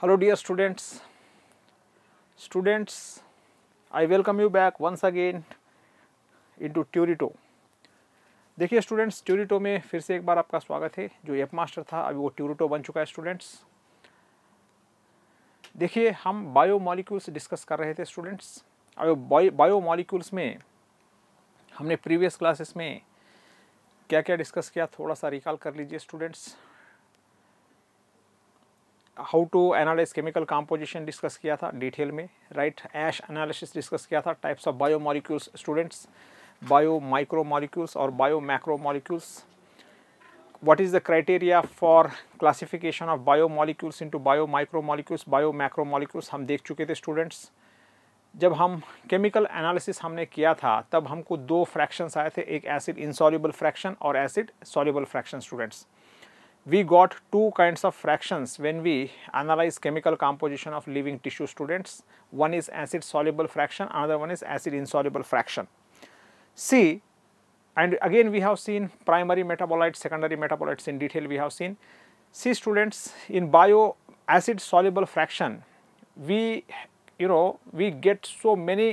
Hello dear students, I welcome you back once again into Turito। देखिए students, Turito में फिर से एक बार आपका स्वागत है। जो ऐप मास्टर था अभी वो Turito बन चुका है। स्टूडेंट्स देखिए, हम बायोमॉलिक्यूल्स डिस्कस कर रहे थे। स्टूडेंट्स अब बायोमॉलिक्यूल्स में हमने प्रीवियस क्लासेस में क्या क्या डिस्कस किया, थोड़ा सा रिकॉल कर लीजिए students. How to analyse chemical composition discuss किया था डिटेल में, राइट। ऐश एनालिसिस डिस्कस किया था, types of bio molecules students, bio micro molecules और bio macro molecules. What is the criteria for classification of bio molecules into bio micro molecules, bio macro molecules हम देख चुके थे students. जब हम chemical analysis हमने किया था तब हमको दो फ्रैक्शंस आए थे, एक एसिड इनसॉल्युबल फ्रैक्शन और acid soluble fraction. Students we got two kinds of fractions when we analyze chemical composition of living tissue students। one is acid soluble fraction, another one is acid insoluble fraction। see, and again we have seen primary metabolites, secondary metabolites in detail we have seen। see students, in bio acid soluble fraction we get so many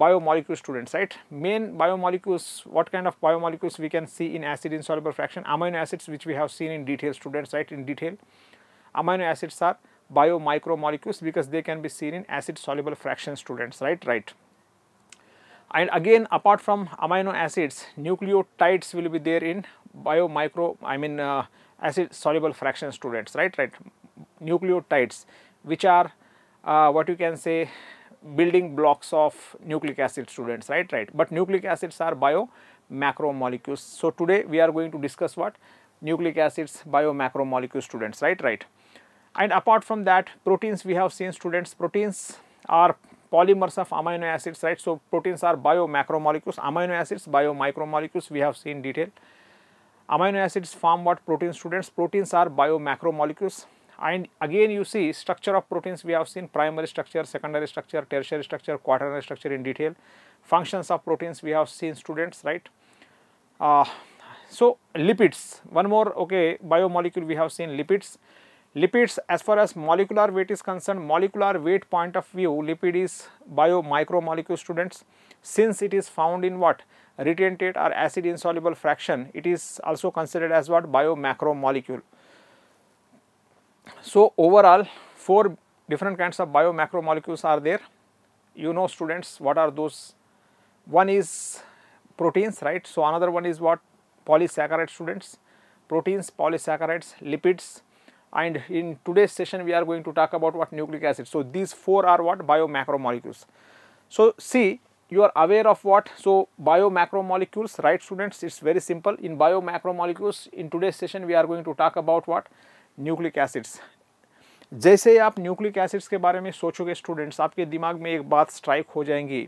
biomolecules students, right। main biomolecules, what kind of biomolecules we can see in acid insoluble fraction? Amino acids, which we have seen in detail students, right, in detail। amino acids are bio micromolecules because they can be seen in acid soluble fraction students, right। and again apart from amino acids, nucleotides will be there in acid soluble fraction students, right। nucleotides which are what you can say building blocks of nucleic acid students, right। but nucleic acids are bio macromolecules, so today we are going to discuss what nucleic acids, bio macromolecules students, right। and apart from that, proteins we have seen students, proteins are polymers of amino acids, right। so proteins are bio macromolecules, amino acids bio micromolecules we have seen in detail। amino acids form what proteins students? proteins are bio macromolecules। and again you see structure of proteins, we have seen primary structure, secondary structure, tertiary structure, quaternary structure in detail। functions of proteins we have seen students, right। so lipids, one more biomolecule we have seen, lipids। lipids, as far as molecular weight is concerned, molecular weight point of view, lipid is bio micromolecule students, since it is found in what retentate or acid insoluble fraction, it is also considered as what bio macromolecule। so overall four different kinds of bio macromolecules are there, you know students what are those। one is proteins, right, so another one is what polysaccharides students, proteins, polysaccharides, lipids, and in today's session we are going to talk about what nucleic acid। so these four are what bio macromolecules। so see, you are aware of what, so bio macromolecules, right students, it's very simple। in bio macromolecules in today's session we are going to talk about what nucleic acids. जैसे आप nucleic acids के बारे में सोचोगे students, आपके दिमाग में एक बात स्ट्राइक हो जाएंगी।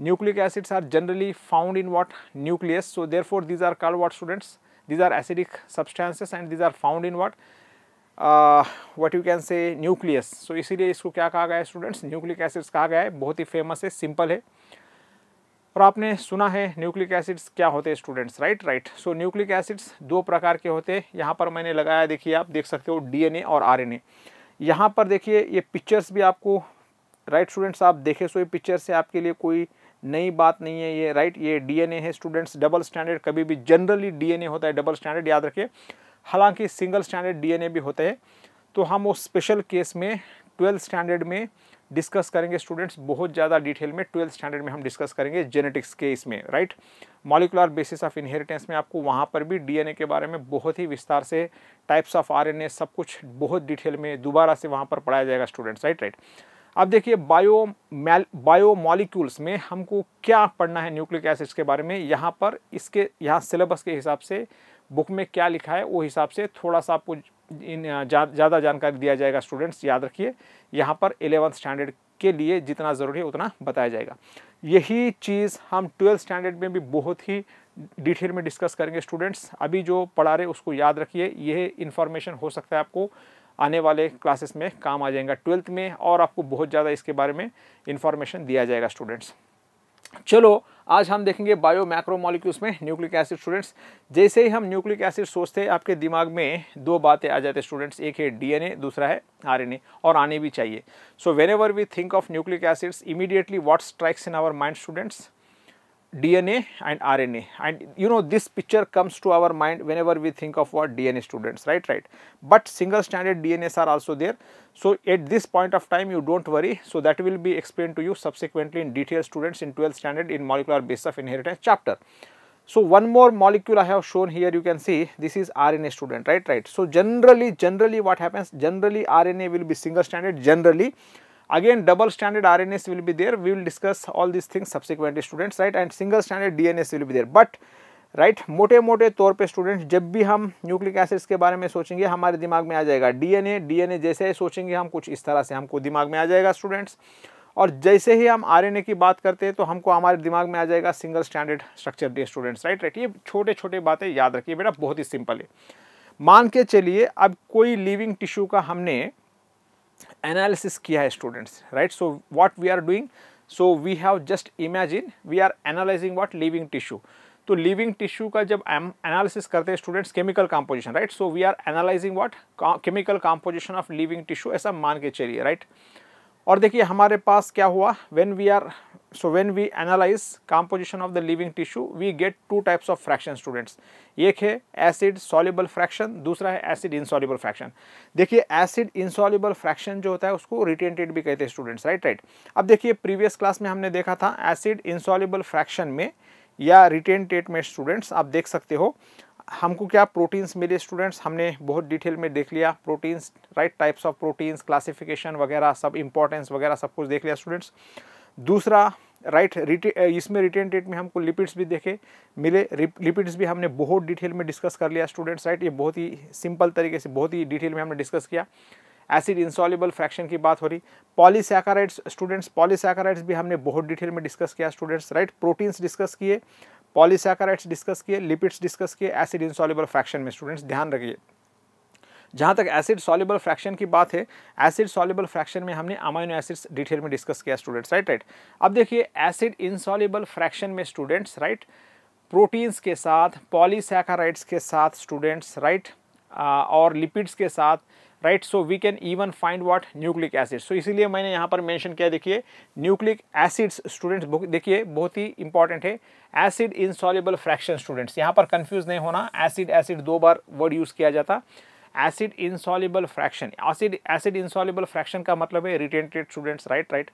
Nucleic acids are generally found in what nucleus, so therefore these are called what students, these are acidic substances and these are found in what you can say nucleus. So इसीलिए इसको क्या कहा गया है students, nucleic acids कहा गया है। बहुत ही फेमस है, सिंपल है, और आपने सुना है न्यूक्लिक एसिड्स क्या होते हैं students, right. So nucleic acids दो प्रकार के होते हैं। यहाँ पर मैंने लगाया, देखिए आप देख सकते हो, डीएनए और आरएनए। यहाँ पर देखिए ये पिक्चर्स भी आपको, राइट स्टूडेंट्स, आप देखे सो ये पिक्चर से आपके लिए कोई नई बात नहीं है ये, राइट। ये डीएनए है स्टूडेंट्स, डबल स्टैंडर्ड, कभी भी जनरली डीएनए होता है डबल स्टैंडर्ड, याद रखिए। हालांकि सिंगल स्टैंडर्ड डीएनए भी होते हैं, तो हम वो स्पेशल केस में 12th स्टैंडर्ड में डिस्कस करेंगे स्टूडेंट्स, बहुत ज़्यादा डिटेल में 12th स्टैंडर्ड में हम डिस्कस करेंगे जेनेटिक्स के इसमें, right. Molecular basis of inheritance में आपको वहाँ पर भी डीएनए के बारे में बहुत ही विस्तार से, टाइप्स ऑफ आरएनए, सब कुछ बहुत डिटेल में दोबारा से वहाँ पर पढ़ाया जाएगा स्टूडेंट्स, राइट। अब देखिए बायोमॉलिक्यूल्स में हमको क्या पढ़ना है न्यूक्लिक एसिड्स के बारे में। यहाँ पर इसके यहाँ सिलेबस के हिसाब से बुक में क्या लिखा है वो हिसाब से थोड़ा सा आपको ज़्यादा जानकारी दिया जाएगा स्टूडेंट्स, याद रखिए। यहाँ पर 11th स्टैंडर्ड के लिए जितना ज़रूरी है उतना बताया जाएगा। यही चीज़ हम 12th स्टैंडर्ड में भी बहुत ही डिटेल में डिस्कस करेंगे स्टूडेंट्स। अभी जो पढ़ा रहे उसको याद रखिए, यह इन्फॉर्मेशन हो सकता है आपको आने वाले क्लासेस में काम आ जाएगा 12th में, और आपको बहुत ज़्यादा इसके बारे में इन्फॉर्मेशन दिया जाएगा स्टूडेंट्स। चलो आज हम देखेंगे बायो मैक्रो मॉलिक्यूल्स में न्यूक्लिक एसिड। स्टूडेंट्स, जैसे ही हम न्यूक्लिक एसिड सोचते हैं आपके दिमाग में दो बातें आ जाते हैं स्टूडेंट्स, एक है डीएनए, दूसरा है आरएनए, और आने भी चाहिए। So whenever we think of nucleic acids immediately what strikes in our mind students, DNA and RNA, and you know this picture comes to our mind whenever we think of what DNA students, right, but single stranded DNAs are also there, so at this point of time you don't worry, so that will be explained to you subsequently in detail students in 12th standard in molecular basis of inheritance chapter. So one more molecule I have shown here, you can see this is RNA student, right, so generally what happens, generally RNA will be single stranded, generally again double stranded RNAs will be there, we will discuss all these things subsequently students, right, and single stranded DNAs will be there, but right मोटे तौर पे students जब भी हम nucleic acids के बारे में सोचेंगे हमारे दिमाग में आ जाएगा DNA, जैसे ही सोचेंगे हम कुछ इस तरह से हमको दिमाग में आ जाएगा स्टूडेंट्स, और जैसे ही हम RNA की बात करते हैं तो हमको हमारे दिमाग में आ जाएगा single standard structure day students, right, ये छोटे छोटे बातें याद रखिए बेटा, बहुत ही सिंपल है। मान के चलिए अब कोई लिविंग टिश्यू का हमने एनालिसिस किया है students, right, so what we are doing, so we have just imagine we are analysing what living tissue. तो लिविंग टिश्यू का जब एनालिसिस करते हैं students chemical composition, right, so we are analysing what chemical composition of living tissue, ऐसा मान के चलिए, right. और देखिए हमारे पास क्या हुआ, when we analyse composition of the living tissue we get two types of fraction students, एक है एसिड सॉल्युबल फ्रैक्शन, दूसरा है एसिड इनसॉल्युबल फ्रैक्शन। देखिए एसिड इनसॉल्युबल फ्रैक्शन जो होता है उसको रिटेंटेड भी कहते हैं स्टूडेंट्स, राइट। अब देखिए प्रीवियस क्लास में हमने देखा था एसिड इनसॉल्युबल फ्रैक्शन में या रिटेंटेड में स्टूडेंट्स आप देख सकते हो हमको क्या प्रोटीन्स मिले स्टूडेंट्स, हमने बहुत डिटेल में देख लिया proteins, right, types of proteins, classification वगैरह सब, इंपॉर्टेंस वगैरह सब कुछ देख लिया स्टूडेंट्स। दूसरा राइट इसमें रिटेंटेड में हमको लिपिड्स भी देखे मिले, लिपिड्स भी हमने बहुत डिटेल में डिस्कस कर लिया स्टूडेंट्स, राइट, ये बहुत ही सिंपल तरीके से बहुत ही डिटेल में हमने डिस्कस किया। एसिड इनसॉल्युबल फ्रैक्शन की बात हो रही, पॉलीसैकेराइड्स स्टूडेंट्स, पॉलीसैकेराइड्स भी हमने बहुत डिटेल में डिस्कस किया स्टूडेंट्स, राइट, प्रोटीन्स डिस्कस किए, पॉलीसैकेराइड्स डिस्कस किए, लिपिड्स डिस्कस किए एसिड इनसॉल्युबल फ्रैक्शन में स्टूडेंट्स। ध्यान रखिए जहाँ तक एसिड सॉल्युबल फ्रैक्शन की बात है, एसिड सॉल्युबल फ्रैक्शन में हमने अमाइनो एसिड्स डिटेल में डिस्कस किया स्टूडेंट्स, राइट। अब देखिए एसिड इनसॉल्युबल फ्रैक्शन में स्टूडेंट्स, राइट, प्रोटीन्स के साथ, पॉलीसैकेराइड्स के साथ स्टूडेंट्स, राइट, और लिपिड्स के साथ, right, so we can even find what nucleic acid. सो इसीलिए मैंने यहाँ पर मेंशन किया, देखिए न्यूक्लिक एसिड्स स्टूडेंट्स, देखिए बहुत ही इंपॉर्टेंट है एसिड इनसॉल्युबल फ्रैक्शन स्टूडेंट्स, यहाँ पर कंफ्यूज नहीं होना, एसिड दो बार वर्ड यूज़ किया जाता, acid insoluble fraction, acid insoluble fraction का मतलब है रिटेंटेड students, right.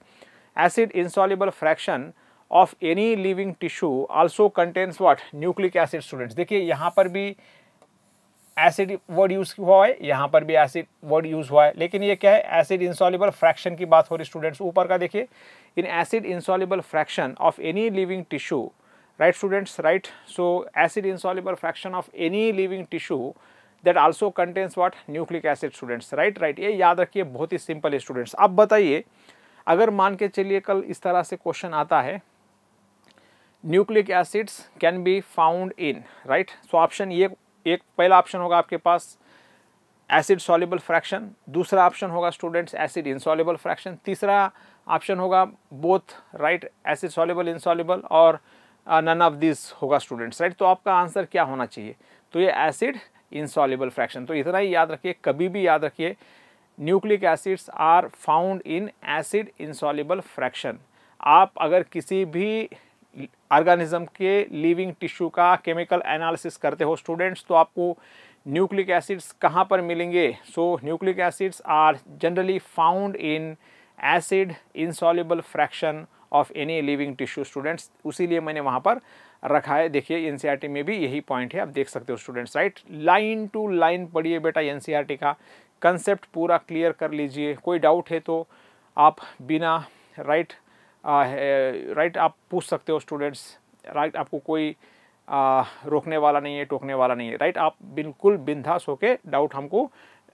Acid insoluble fraction of any living tissue also contains what nucleic acid students. देखिए यहाँ पर भी एसिड वर्ड यूज हुआ है, यहाँ पर भी एसिड वर्ड यूज हुआ है, लेकिन ये क्या है, एसिड इनसॉल्युबल फ्रैक्शन की बात हो रही स्टूडेंट्स। ऊपर का देखिए, in acid insoluble fraction of any living tissue, right students, right, so acid insoluble fraction of any living tissue that also contains what nucleic acid students, right. ये याद रखिए, बहुत ही सिंपल है स्टूडेंट्स। अब बताइए अगर मान के चलिए कल इस तरह से क्वेश्चन आता है, nucleic acids can be found in, right, so option ये एक पहला ऑप्शन होगा आपके पास एसिड सॉल्युबल फ्रैक्शन, दूसरा ऑप्शन होगा स्टूडेंट्स एसिड इनसॉल्युबल फ्रैक्शन, तीसरा ऑप्शन होगा both, right, acid soluble insoluble, और नन ऑफ दिस होगा स्टूडेंट्स, राइट। तो आपका आंसर क्या होना चाहिए, तो ये एसिड इनसॉल्युबल फ्रैक्शन। तो इतना ही याद रखिए, कभी भी याद रखिए nucleic acids are found in acid insoluble fraction. आप अगर किसी भी ऑर्गेनिज्म के लिविंग टिश्यू का केमिकल एनालिसिस करते हो स्टूडेंट्स तो आपको न्यूक्लिक एसिड्स कहाँ पर मिलेंगे, so nucleic acids are generally found in acid insoluble fraction of any living tissue students. उसीलिए मैंने वहाँ पर रखा है, देखिए एनसीईआरटी में भी यही पॉइंट है, आप देख सकते हो students, right. Line to line पढ़िए बेटा एनसीईआरटी का, कंसेप्ट पूरा क्लियर कर लीजिए, कोई डाउट है तो आप बिना राइट आप पूछ सकते हो स्टूडेंट्स, राइट, आपको कोई रोकने वाला नहीं है, टोकने वाला नहीं है, राइट, आप बिल्कुल बिंदास होके डाउट हमको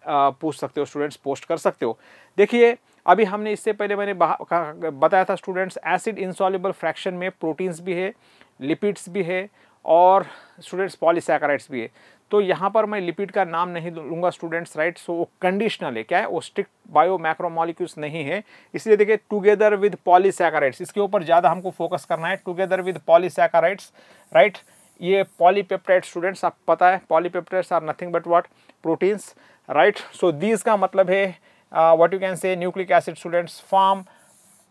पूछ सकते हो स्टूडेंट्स, पोस्ट कर सकते हो। देखिए अभी हमने इससे पहले मैंने बताया था स्टूडेंट्स, एसिड इनसॉल्युबल फ्रैक्शन में प्रोटीन्स भी है, लिपिड्स भी है, और स्टूडेंट्स पॉलीसैकेराइड्स भी है। तो यहाँ पर मैं लिपिड का नाम नहीं लूँगा स्टूडेंट्स, राइट। सो वो कंडीशनल है, क्या है, वो स्ट्रिक्ट बायो मैक्रोमोलिक्यूल्स नहीं है। इसलिए देखिए टुगेदर विद पॉलीसैकेराइड्स, इसके ऊपर ज़्यादा हमको फोकस करना है, टुगेदर विद पॉलीसैकेराइड्स, राइट। ये पॉलीपेप्टाइड स्टूडेंट्स आप पता है polypeptides are nothing but what, proteins, right. So these का मतलब है what you can say nucleic acid students form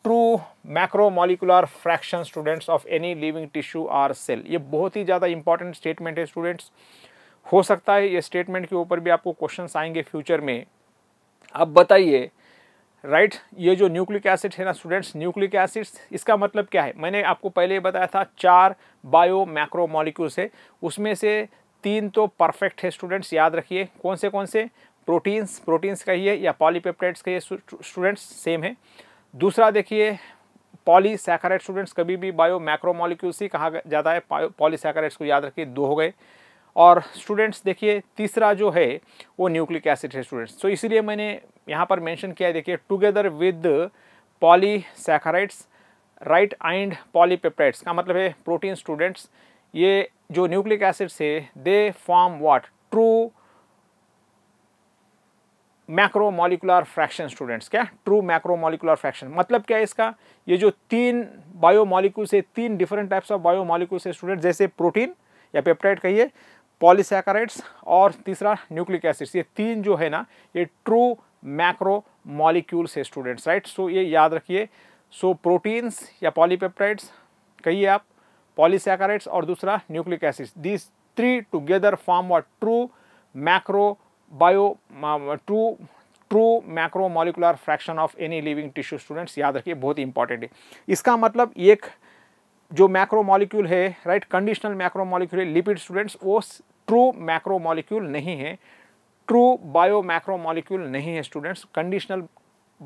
true macromolecular fraction students of any living tissue or cell. ये बहुत ही ज़्यादा इंपॉर्टेंट स्टेटमेंट है स्टूडेंट्स, हो सकता है ये स्टेटमेंट के ऊपर भी आपको क्वेश्चंस आएंगे फ्यूचर में। अब बताइए राइट, ये जो न्यूक्लिक एसिड है ना स्टूडेंट्स, न्यूक्लिक एसिड्स इसका मतलब क्या है, मैंने आपको पहले ही बताया था 4 बायो मैक्रोमोलिक्यूल्स है, उसमें से 3 तो परफेक्ट है स्टूडेंट्स, याद रखिए। कौन से कौन से, प्रोटीन्स का ही है या पॉलीपेप्टाइड्स का ही स्टूडेंट्स, सेम है। दूसरा देखिए पॉलीसैकेराइड स्टूडेंट्स, कभी भी बायो मैक्रोमोलिक्यूल्स ही कहा जाता है पॉलीसैकेराइड्स को, याद रखिए 2 हो गए। और स्टूडेंट्स देखिए तीसरा जो है वो न्यूक्लिक एसिड है स्टूडेंट्स। तो इसीलिए मैंने यहाँ पर मेंशन किया है, देखिए together with polysaccharides, right, and polypeptides का मतलब है प्रोटीन स्टूडेंट्स। ये जो न्यूक्लिक एसिड से they form what, true macromolecular fraction students. क्या, ट्रू मैक्रोमोलिकुलर फ्रैक्शन मतलब क्या है इसका, ये जो 3 बायोमोलिक्यूल्स है, 3 डिफरेंट टाइप्स ऑफ बायोमोलिक्यूल्स है स्टूडेंट्स, जैसे प्रोटीन या पेप्टाइड कहिए, पॉलीसैकेराइड्स और तीसरा न्यूक्लिक एसिड्स, ये 3 जो है ना ये ट्रू मैक्रो मॉलिक्यूल्स है स्टूडेंट्स, राइट। सो ये याद रखिए। सो प्रोटीन्स या पॉलीपेप्टाइड्स कहिए आप, पॉलीसैकेराइड्स और दूसरा nucleic acids, this 3 together form what, true macro true macro molecular fraction of any living tissue students, याद रखिए बहुत ही इंपॉर्टेंट है। इसका मतलब एक जो मैक्रो मॉलिक्यूल है, राइट, कंडीशनल मैक्रो मॉलिक्यूल है लिपिड स्टूडेंट्स, वो ट्रू मैक्रो मॉलिक्यूल नहीं है, ट्रू बायो मैक्रो मॉलिक्यूल नहीं है students, conditional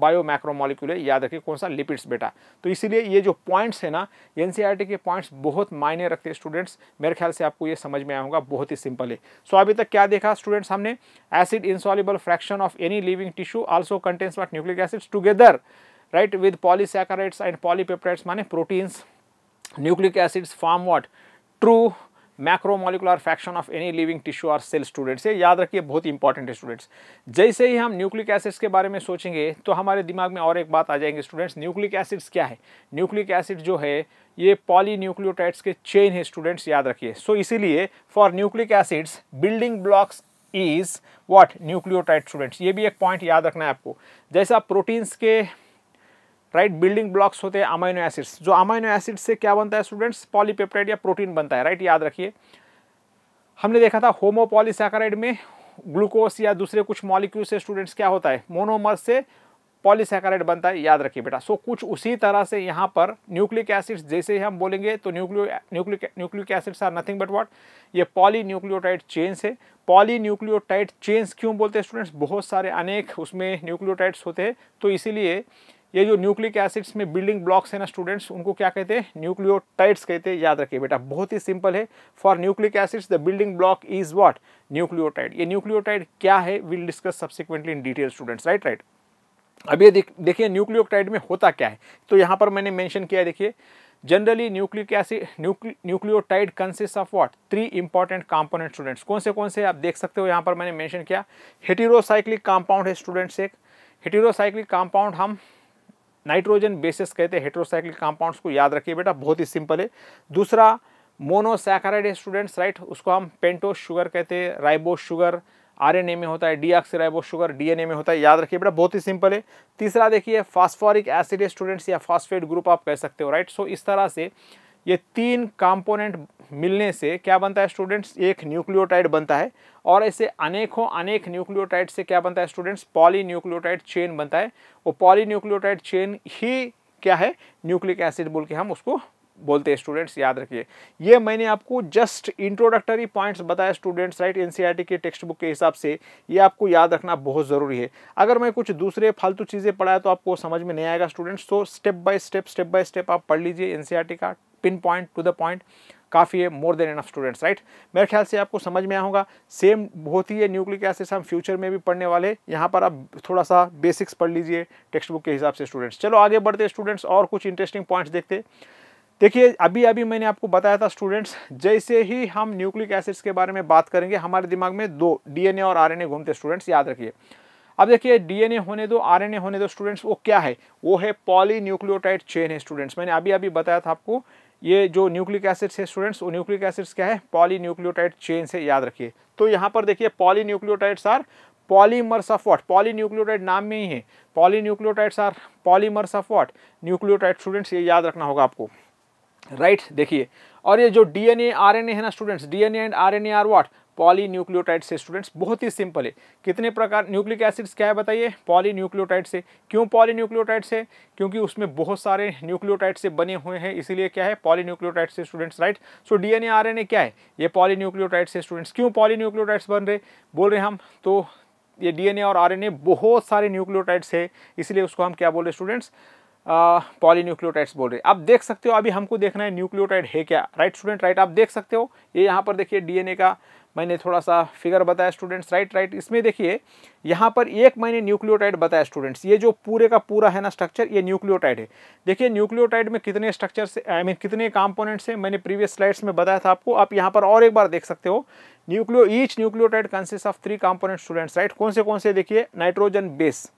bio macro molecule है, याद रखिए। कौन सा, लिपिड्स बेटा। तो इसीलिए ये जो पॉइंट्स है ना एनसीईआरटी के पॉइंट्स बहुत मायने रखते हैं स्टूडेंट्स, मेरे ख्याल से आपको ये समझ में आया होगा, बहुत ही सिंपल है। सो अभी तक क्या देखा स्टूडेंट्स हमने, acid insoluble fraction of any living tissue also contains what, nucleic acids together, right, with polysaccharides and polypeptides माने proteins, nucleic acids form what, true macromolecular fraction of any living tissue और cell students, ये याद रखिए बहुत important है students. जैसे ही हम न्यूक्लिक एसिड्स के बारे में सोचेंगे तो हमारे दिमाग में और एक बात आ जाएंगे स्टूडेंट्स, न्यूक्लिक एसिड्स क्या है, न्यूक्लिक एसिड जो है ये पॉलीन्यूक्लियोटाइड्स के चेन है स्टूडेंट्स, याद रखिए। सो इसीलिए for nucleic acids building blocks is what, nucleotide students, ये भी एक पॉइंट याद रखना है आपको। जैसा प्रोटीन्स के राइट बिल्डिंग ब्लॉक्स होते हैं अमाइनो एसिड्स, जो अमाइनो एसिड से क्या बनता है स्टूडेंट्स, पॉलीपेप्टाइड या प्रोटीन बनता है, राइट, याद रखिए। हमने देखा था होमोपॉलीसैकेराइड में ग्लूकोज या दूसरे कुछ मॉलिक्यूल से स्टूडेंट्स क्या होता है, मोनोमर से पॉलीसैकेराइड बनता है, याद रखिए बेटा। सो कुछ उसी तरह से यहाँ पर न्यूक्लिक एसिड्स जैसे ही हम बोलेंगे तो nucleic acids are nothing but what, ये पॉलीन्यूक्लियोटाइड चेन्स है। पॉलीन्यूक्लियोटाइड चेन्स क्यों बोलते हैं स्टूडेंट्स, बहुत सारे अनेक उसमें न्यूक्लियोटाइड्स होते हैं, तो इसीलिए ये जो न्यूक्लिक एसिड्स में बिल्डिंग ब्लॉक्स है ना स्टूडेंट्स, उनको क्या कहते हैं, न्यूक्लियोटाइड्स कहते हैं, याद रखिए बेटा, बहुत ही सिंपल है। For nucleic acids the building block is what, nucleotide. ये न्यूक्लियोटाइड क्या है will discuss subsequently in detail students, right right. अब ये देखिए न्यूक्लियोटाइड में होता क्या है, तो यहाँ पर मैंने मेंशन किया है, देखिए generally nucleic acid nucleotide consist of what, 3 important component students. कौन से आप देख सकते हो, यहाँ पर मैंने मेंशन किया हेटेरोसाइक्लिक कंपाउंड है स्टूडेंट्स, एक हेटेरोसाइक्लिक कंपाउंड, हम नाइट्रोजन बेसिस कहते हैं हेटेरोसाइक्लिक कंपाउंड्स को, याद रखिए बेटा, बहुत ही सिंपल है। दूसरा मोनोसैकेराइड है स्टूडेंट्स, राइट, उसको हम पेंटोस शुगर कहते हैं, राइबोस शुगर आरएनए में होता है, डीऑक्सीराइबोस शुगर डीएनए में होता है, याद रखिए बेटा, बहुत ही सिंपल है। तीसरा देखिए फास्फोरिक एसिड है स्टूडेंट्स, या फास्फेट ग्रुप आप कह सकते हो, राइट। सो इस तरह से ये 3 कंपोनेंट मिलने से क्या बनता है स्टूडेंट्स, एक न्यूक्लियोटाइड बनता है, और ऐसे अनेकों अनेक न्यूक्लियोटाइड से क्या बनता है स्टूडेंट्स, पॉलीन्यूक्लियोटाइड चेन बनता है। वो पॉलीन्यूक्लियोटाइड चेन ही क्या है, न्यूक्लिक एसिड बोल के हम उसको बोलते हैं स्टूडेंट्स, याद रखिए। ये मैंने आपको जस्ट इंट्रोडक्टरी पॉइंट्स बताया स्टूडेंट्स, राइट, एनसीईआरटी के टेक्स्ट बुक के हिसाब से ये आपको याद रखना बहुत ज़रूरी है। अगर मैं कुछ दूसरे फालतू चीज़ें पढ़ाया तो आपको समझ में नहीं आएगा स्टूडेंट्स, तो स्टेप बाय स्टेप आप पढ़ लीजिए, एनसीईआरटी का pin point to the point काफ़ी है, more than enough students, right. मेरे ख्याल से आपको समझ में आया होगा। सेम बहुत ही है न्यूक्लिक एसिड्स, हम फ्यूचर में भी पढ़ने वाले, यहाँ पर आप थोड़ा सा बेसिक्स पढ़ लीजिए टेक्स्ट बुक के हिसाब से स्टूडेंट्स। चलो आगे बढ़ते स्टूडेंट्स, और कुछ इंटरेस्टिंग पॉइंट्स देखते। देखिए अभी अभी मैंने आपको बताया था स्टूडेंट्स, जैसे ही हम न्यूक्लिक एसिड्स के बारे में बात करेंगे हमारे दिमाग में दो डीएनए और आरएनए घूमते स्टूडेंट्स, याद रखिए। अब देखिए डीएनए होने दो आरएनए होने दो स्टूडेंट्स, वो क्या है, वो है पॉलीन्यूक्लियोटाइड चेन है स्टूडेंट्स। मैंने अभी अभी बताया था आपको, ये जो न्यूक्लिक एसिड्स है स्टूडेंट्स वो न्यूक्लिक एसिड्स क्या है, पॉलीन्यूक्लियोटाइड चेन से, याद रखिए। तो यहाँ पर देखिए polynucleotides are polymers of what, polynucleotide नाम में ही है, polynucleotides are polymers of what, nucleotide students, ये याद रखना होगा आपको, राइट देखिए। और ये जो डीएनए आरएनए है ना students, DNA and RNA are what, polynucleotide से स्टूडेंट्स। बहुत ही सिंपल है, कितने प्रकार न्यूक्लिक एसिड्स क्या है बताइए, पॉलीन्यूक्लियोटाइड से। क्यों पॉलीन्यूक्लियोटाइड से, क्योंकि उसमें बहुत सारे न्यूक्लियोटाइड से बने हुए हैं, इसीलिए क्या है पॉलीन्यूक्लियोटाइड से students, right. So DNA RNA क्या है, ये पॉलीन्यूक्लियोटाइड से स्टूडेंट्स। क्यों पॉलीन्यूक्लियोटाइड्स बन रहे बोल रहे हम, तो ये डीएनए और आरएनए बहुत सारे न्यूक्लियोटाइड्स है, इसलिए उसको हम क्या बोल रहे स्टूडेंट्स, पॉलीन्यूक्लियोटाइड्स बोल रहे। आप देख सकते हो, अभी हमको देखना है न्यूक्लियोटाइड है क्या, राइट स्टूडेंट, राइट। आप देख सकते हो ये यहाँ पर देखिए डीएनए का मैंने थोड़ा सा फिगर बताया स्टूडेंट्स, राइट राइट। इसमें देखिए यहाँ पर एक मैंने न्यूक्लियोटाइड बताया स्टूडेंट्स, ये जो पूरे का पूरा है ना स्ट्रक्चर ये न्यूक्लियोटाइड है। देखिए न्यूक्लियोटाइड में कितने स्ट्रक्चर से कितने कॉम्पोनेंट्स हैं, मैंने प्रीवियस स्लाइड्स में बताया था आपको। आप यहाँ पर और एक बार देख सकते हो, each nucleotide consist of 3 components students, right. कौन से देखिए, नाइट्रोजन बेस,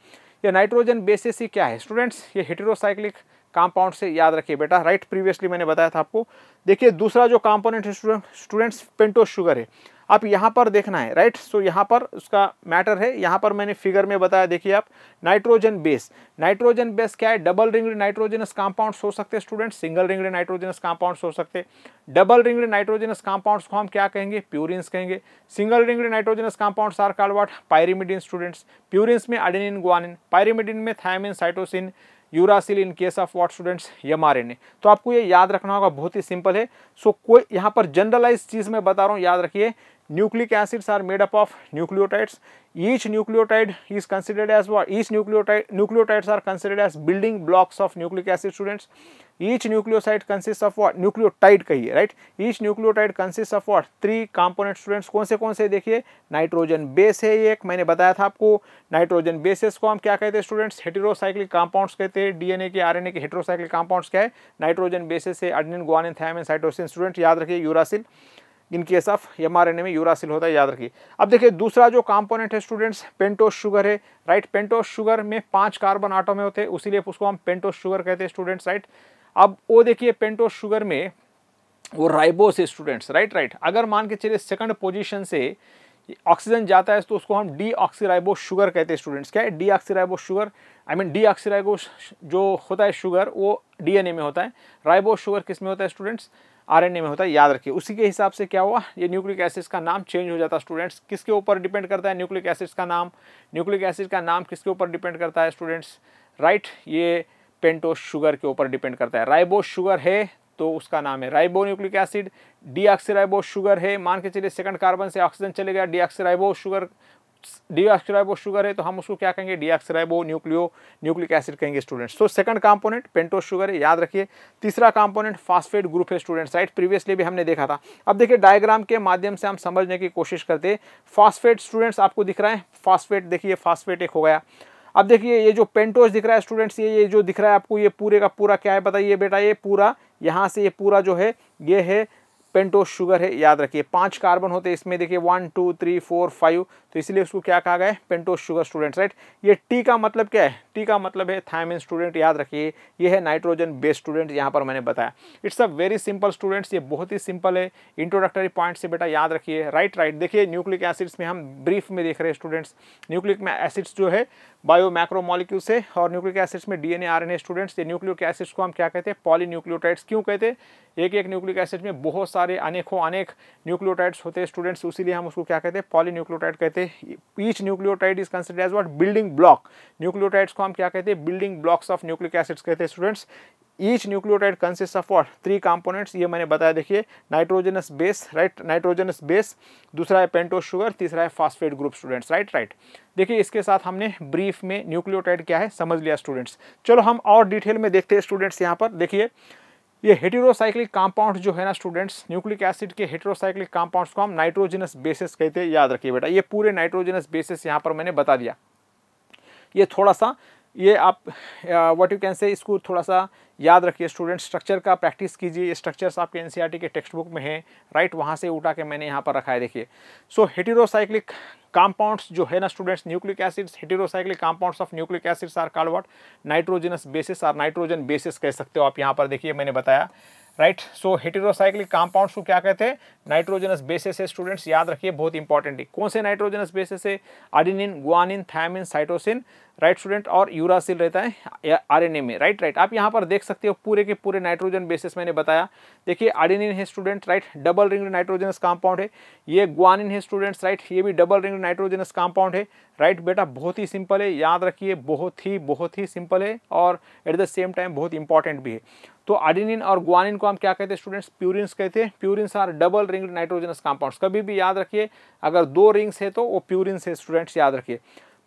ये नाइट्रोजन बेसिस ही क्या है स्टूडेंट्स, ये हेटेरोसाइक्लिक कंपाउंड से, याद रखिए बेटा, राइट, प्रीवियसली मैंने बताया था आपको। देखिए दूसरा जो कंपोनेंट है स्टूडेंट्स पेंटोस शुगर है, आप यहाँ पर देखना है, राइट। सो यहाँ पर उसका मैटर है, यहाँ पर मैंने फिगर में बताया, देखिए आप नाइट्रोजन बेस, नाइट्रोजन बेस क्या है, डबल रिंग्ड नाइट्रोजनस कंपाउंड्स हो सकते हैं students, single ringed nitrogenous compounds हो सकते हैं। डबल रिंग्ड नाइट्रोजनस कंपाउंड्स को हम क्या कहेंगे, प्यूरिन्स कहेंगे। Single ringed nitrogenous compounds are called what, pyrimidine students. Purines में एडेनिन ग्वानिन, पायरिमिडीन में thymine cytosine uracil, in case of what students, mRNA. तो आपको ये याद रखना होगा, बहुत ही सिंपल है। सो कोई यहाँ पर जनरलाइज चीज़ मैं बता रहा हूँ, याद रखिए। Nucleic acids are made up of nucleotides, each nucleotide is considered as what, each nucleotides are considered as building blocks of nucleic acid students. Each nucleoside consist of what, nucleotide कहिए, right. Each nucleotide consist of what, 3 component students. कौन से देखिए, nitrogen base है एक, मैंने बताया था आपको। नाइट्रोजन बेसेस को हम क्या कहते हैं स्टूडेंट्स, हेटेरोसाइक्लिक कंपाउंड्स कहते हैं। डीएनए के आरएनए के हेटेरोसाइक्लिक कंपाउंड्स क्या है, नाइट्रोजन बेसेस है, adenine guanine thymine cytosine students, याद रखिए। Uracil, in case of mRNA में यूरासिल होता है, याद रखिए। अब देखिए दूसरा जो कंपोनेंट है स्टूडेंट्स पेंटोस शुगर है, राइट। पेंटोस शुगर में 5 कार्बन आटोम होते हैं, उसीलिए उसको हम पेंटोस शुगर कहते हैं स्टूडेंट्स, राइट। अब वो देखिए पेंटोस शुगर में वो राइबोस है स्टूडेंट्स, राइट राइट। अगर मान के चलिए सेकंड पोजीशन से ऑक्सीजन जाता है तो उसको हम डीऑक्सीराइबोस शुगर कहते हैं स्टूडेंट्स। क्या है, deoxyribose sugar, I mean deoxyribose जो होता है शुगर वो डीएनए में होता है, राइबोस शुगर किस में होता है स्टूडेंट्स, आरएनए में होता है, याद रखिए। उसी के हिसाब से क्या हुआ, ये न्यूक्लिक एसिड्स का नाम चेंज हो जाता है स्टूडेंट्स। किसके ऊपर डिपेंड करता है न्यूक्लिक एसिड्स का नाम, न्यूक्लिक एसिड का नाम किसके ऊपर डिपेंड करता है स्टूडेंट्स, राइट, ये पेंटोस शुगर के ऊपर डिपेंड करता है। राइबोस शुगर है तो उसका नाम है ribo nucleic acid, deoxyribose sugar है, मान के चलिए सेकंड कार्बन से ऑक्सीजन चले गया, डीऑक्सीराइबोस शुगर, डीऑक्सीराइबोस शुगर है तो हम उसको क्या कहेंगे, डीऑक्सीराइबो न्यूक्लिक एसिड कहेंगे स्टूडेंट्स। तो सेकंड कंपोनेंट पेंटोस शुगर है, याद रखिए। तीसरा कंपोनेंट फास्फेट ग्रुप है स्टूडेंट्स, राइट, प्रीवियसली भी हमने देखा था। अब देखिए डायग्राम के माध्यम से हम समझने की कोशिश करते हैं। फास्फेट स्टूडेंट्स आपको दिख रहा है, फास्फेट देखिए, फास्फेट एक हो गया। अब देखिए ये जो पेंटोस दिख रहा है स्टूडेंट्स, ये जो दिख रहा है आपको, ये पूरे का पूरा क्या है बताइए बेटा, ये पूरा यहाँ से ये पूरा जो है ये है पेंटोस शुगर है, याद रखिए। 5 कार्बन होते हैं इसमें, देखिए 1 2 3 4 5, तो इसलिए उसको क्या कहा गया है, पेंटोस शुगर स्टूडेंट्स, राइट। ये टी का मतलब क्या है, टी का मतलब है थायमिन स्टूडेंट, याद रखिए। ये है नाइट्रोजन बेस स्टूडेंट, यहाँ पर मैंने बताया। It's a very simple students, ये बहुत ही सिंपल है, इंट्रोडक्टरी पॉइंट से बेटा, याद रखिए, राइट राइट। देखिए न्यूक्लिक एसिड्स में हम ब्रीफ में देख रहे हैं स्टूडेंट्स, न्यूक्लिक में एसिड्स जो है बायो मैक्रो मॉलिक्यूल्स है, और न्यूक्लिक एसिड्स में डीएनए आरएनए स्टूडेंट्स। ये न्यूक्लिक एसिड्स को हम क्या कहते हैं, पॉलीन्यूक्लियोटाइड्स। क्यों कहते हैं, एक एक न्यूक्लिक एसिड में बहुत सारे अनेकों अनेक न्यूक्लियोटाइड्स होते हैं स्टूडेंट्स, उसीलिए हम उसको क्या कहते हैं, पॉलीन्यूक्लियोटाइड कहते हैं। Each nucleotide is considered as what, building block. Nucleotides को हम क्या कहते हैं, building blocks of nucleic acids कहते हैं students. Each nucleotide consist of what, 3 components, ये मैंने बताया, देखिए nitrogenous base, right, nitrogenous base, दूसरा है पेंटोस शुगर, तीसरा है phosphate group students, right right. देखिए इसके साथ हमने ब्रीफ में न्यूक्लियोटाइड क्या है समझ लिया स्टूडेंट्स। चलो हम और डिटेल में देखते हैं स्टूडेंट्स। यहाँ पर देखिए ये हेटेरोसाइक्लिक कंपाउंड जो है ना स्टूडेंट्स, न्यूक्लिक एसिड के हेटेरोसाइक्लिक कंपाउंड्स को हम नाइट्रोजनस बेसिस कहते हैं, याद रखिए बेटा। ये पूरे नाइट्रोजनस बेसिस यहाँ पर मैंने बता दिया। ये थोड़ा सा ये आप व्हाट यू कैन से इसको थोड़ा सा याद रखिए स्टूडेंट, स्ट्रक्चर का प्रैक्टिस कीजिए। स्ट्रक्चर्स आपके एनसीईआरटी के टेक्स्ट बुक में हैं राइट, वहाँ से उठा के मैंने यहाँ पर रखा है देखिए। सो हेटेरोसाइक्लिक कंपाउंड्स जो है ना students, nucleic acids, heterocyclic compounds of nucleic acids are called what, nitrogenous bases और नाइट्रोजन बेसिस कह सकते हो आप, यहाँ पर देखिए मैंने बताया राइट। सो हेटेरोसाइक्लिक कंपाउंड्स को क्या कहते हैं, नाइट्रोजनस बेसिस है स्टूडेंट्स, याद रखिए बहुत इंपॉर्टेंट है। कौन से नाइट्रोजनस बेसिस है, adenine, guanine, thymine, cytosine right student, और यूरासिल रहता है आरएनए में राइट राइट। आप यहाँ पर देख सकते हो पूरे के पूरे नाइट्रोजन बेसिस मैंने बताया, देखिए एडेनिन है student right, double ring nitrogenous compound है ये, गुआनिन है स्टूडेंट्स राइट, ये भी डबल रिंग नाइट्रोजनस कंपाउंड है राइट बेटा। बहुत ही सिंपल है, याद रखिए बहुत ही सिंपल है और एट द सेम टाइम बहुत इंपॉर्टेंट भी है। तो एडेनिन और गुआनिन को हम क्या कहते हैं स्टूडेंट्स, प्यूरिन्स कहते हैं। Purines are double ring nitrogenous compounds, कभी भी याद रखिए अगर दो रिंग्स है तो वो प्यूरिन्स है स्टूडेंट्स, याद रखिए।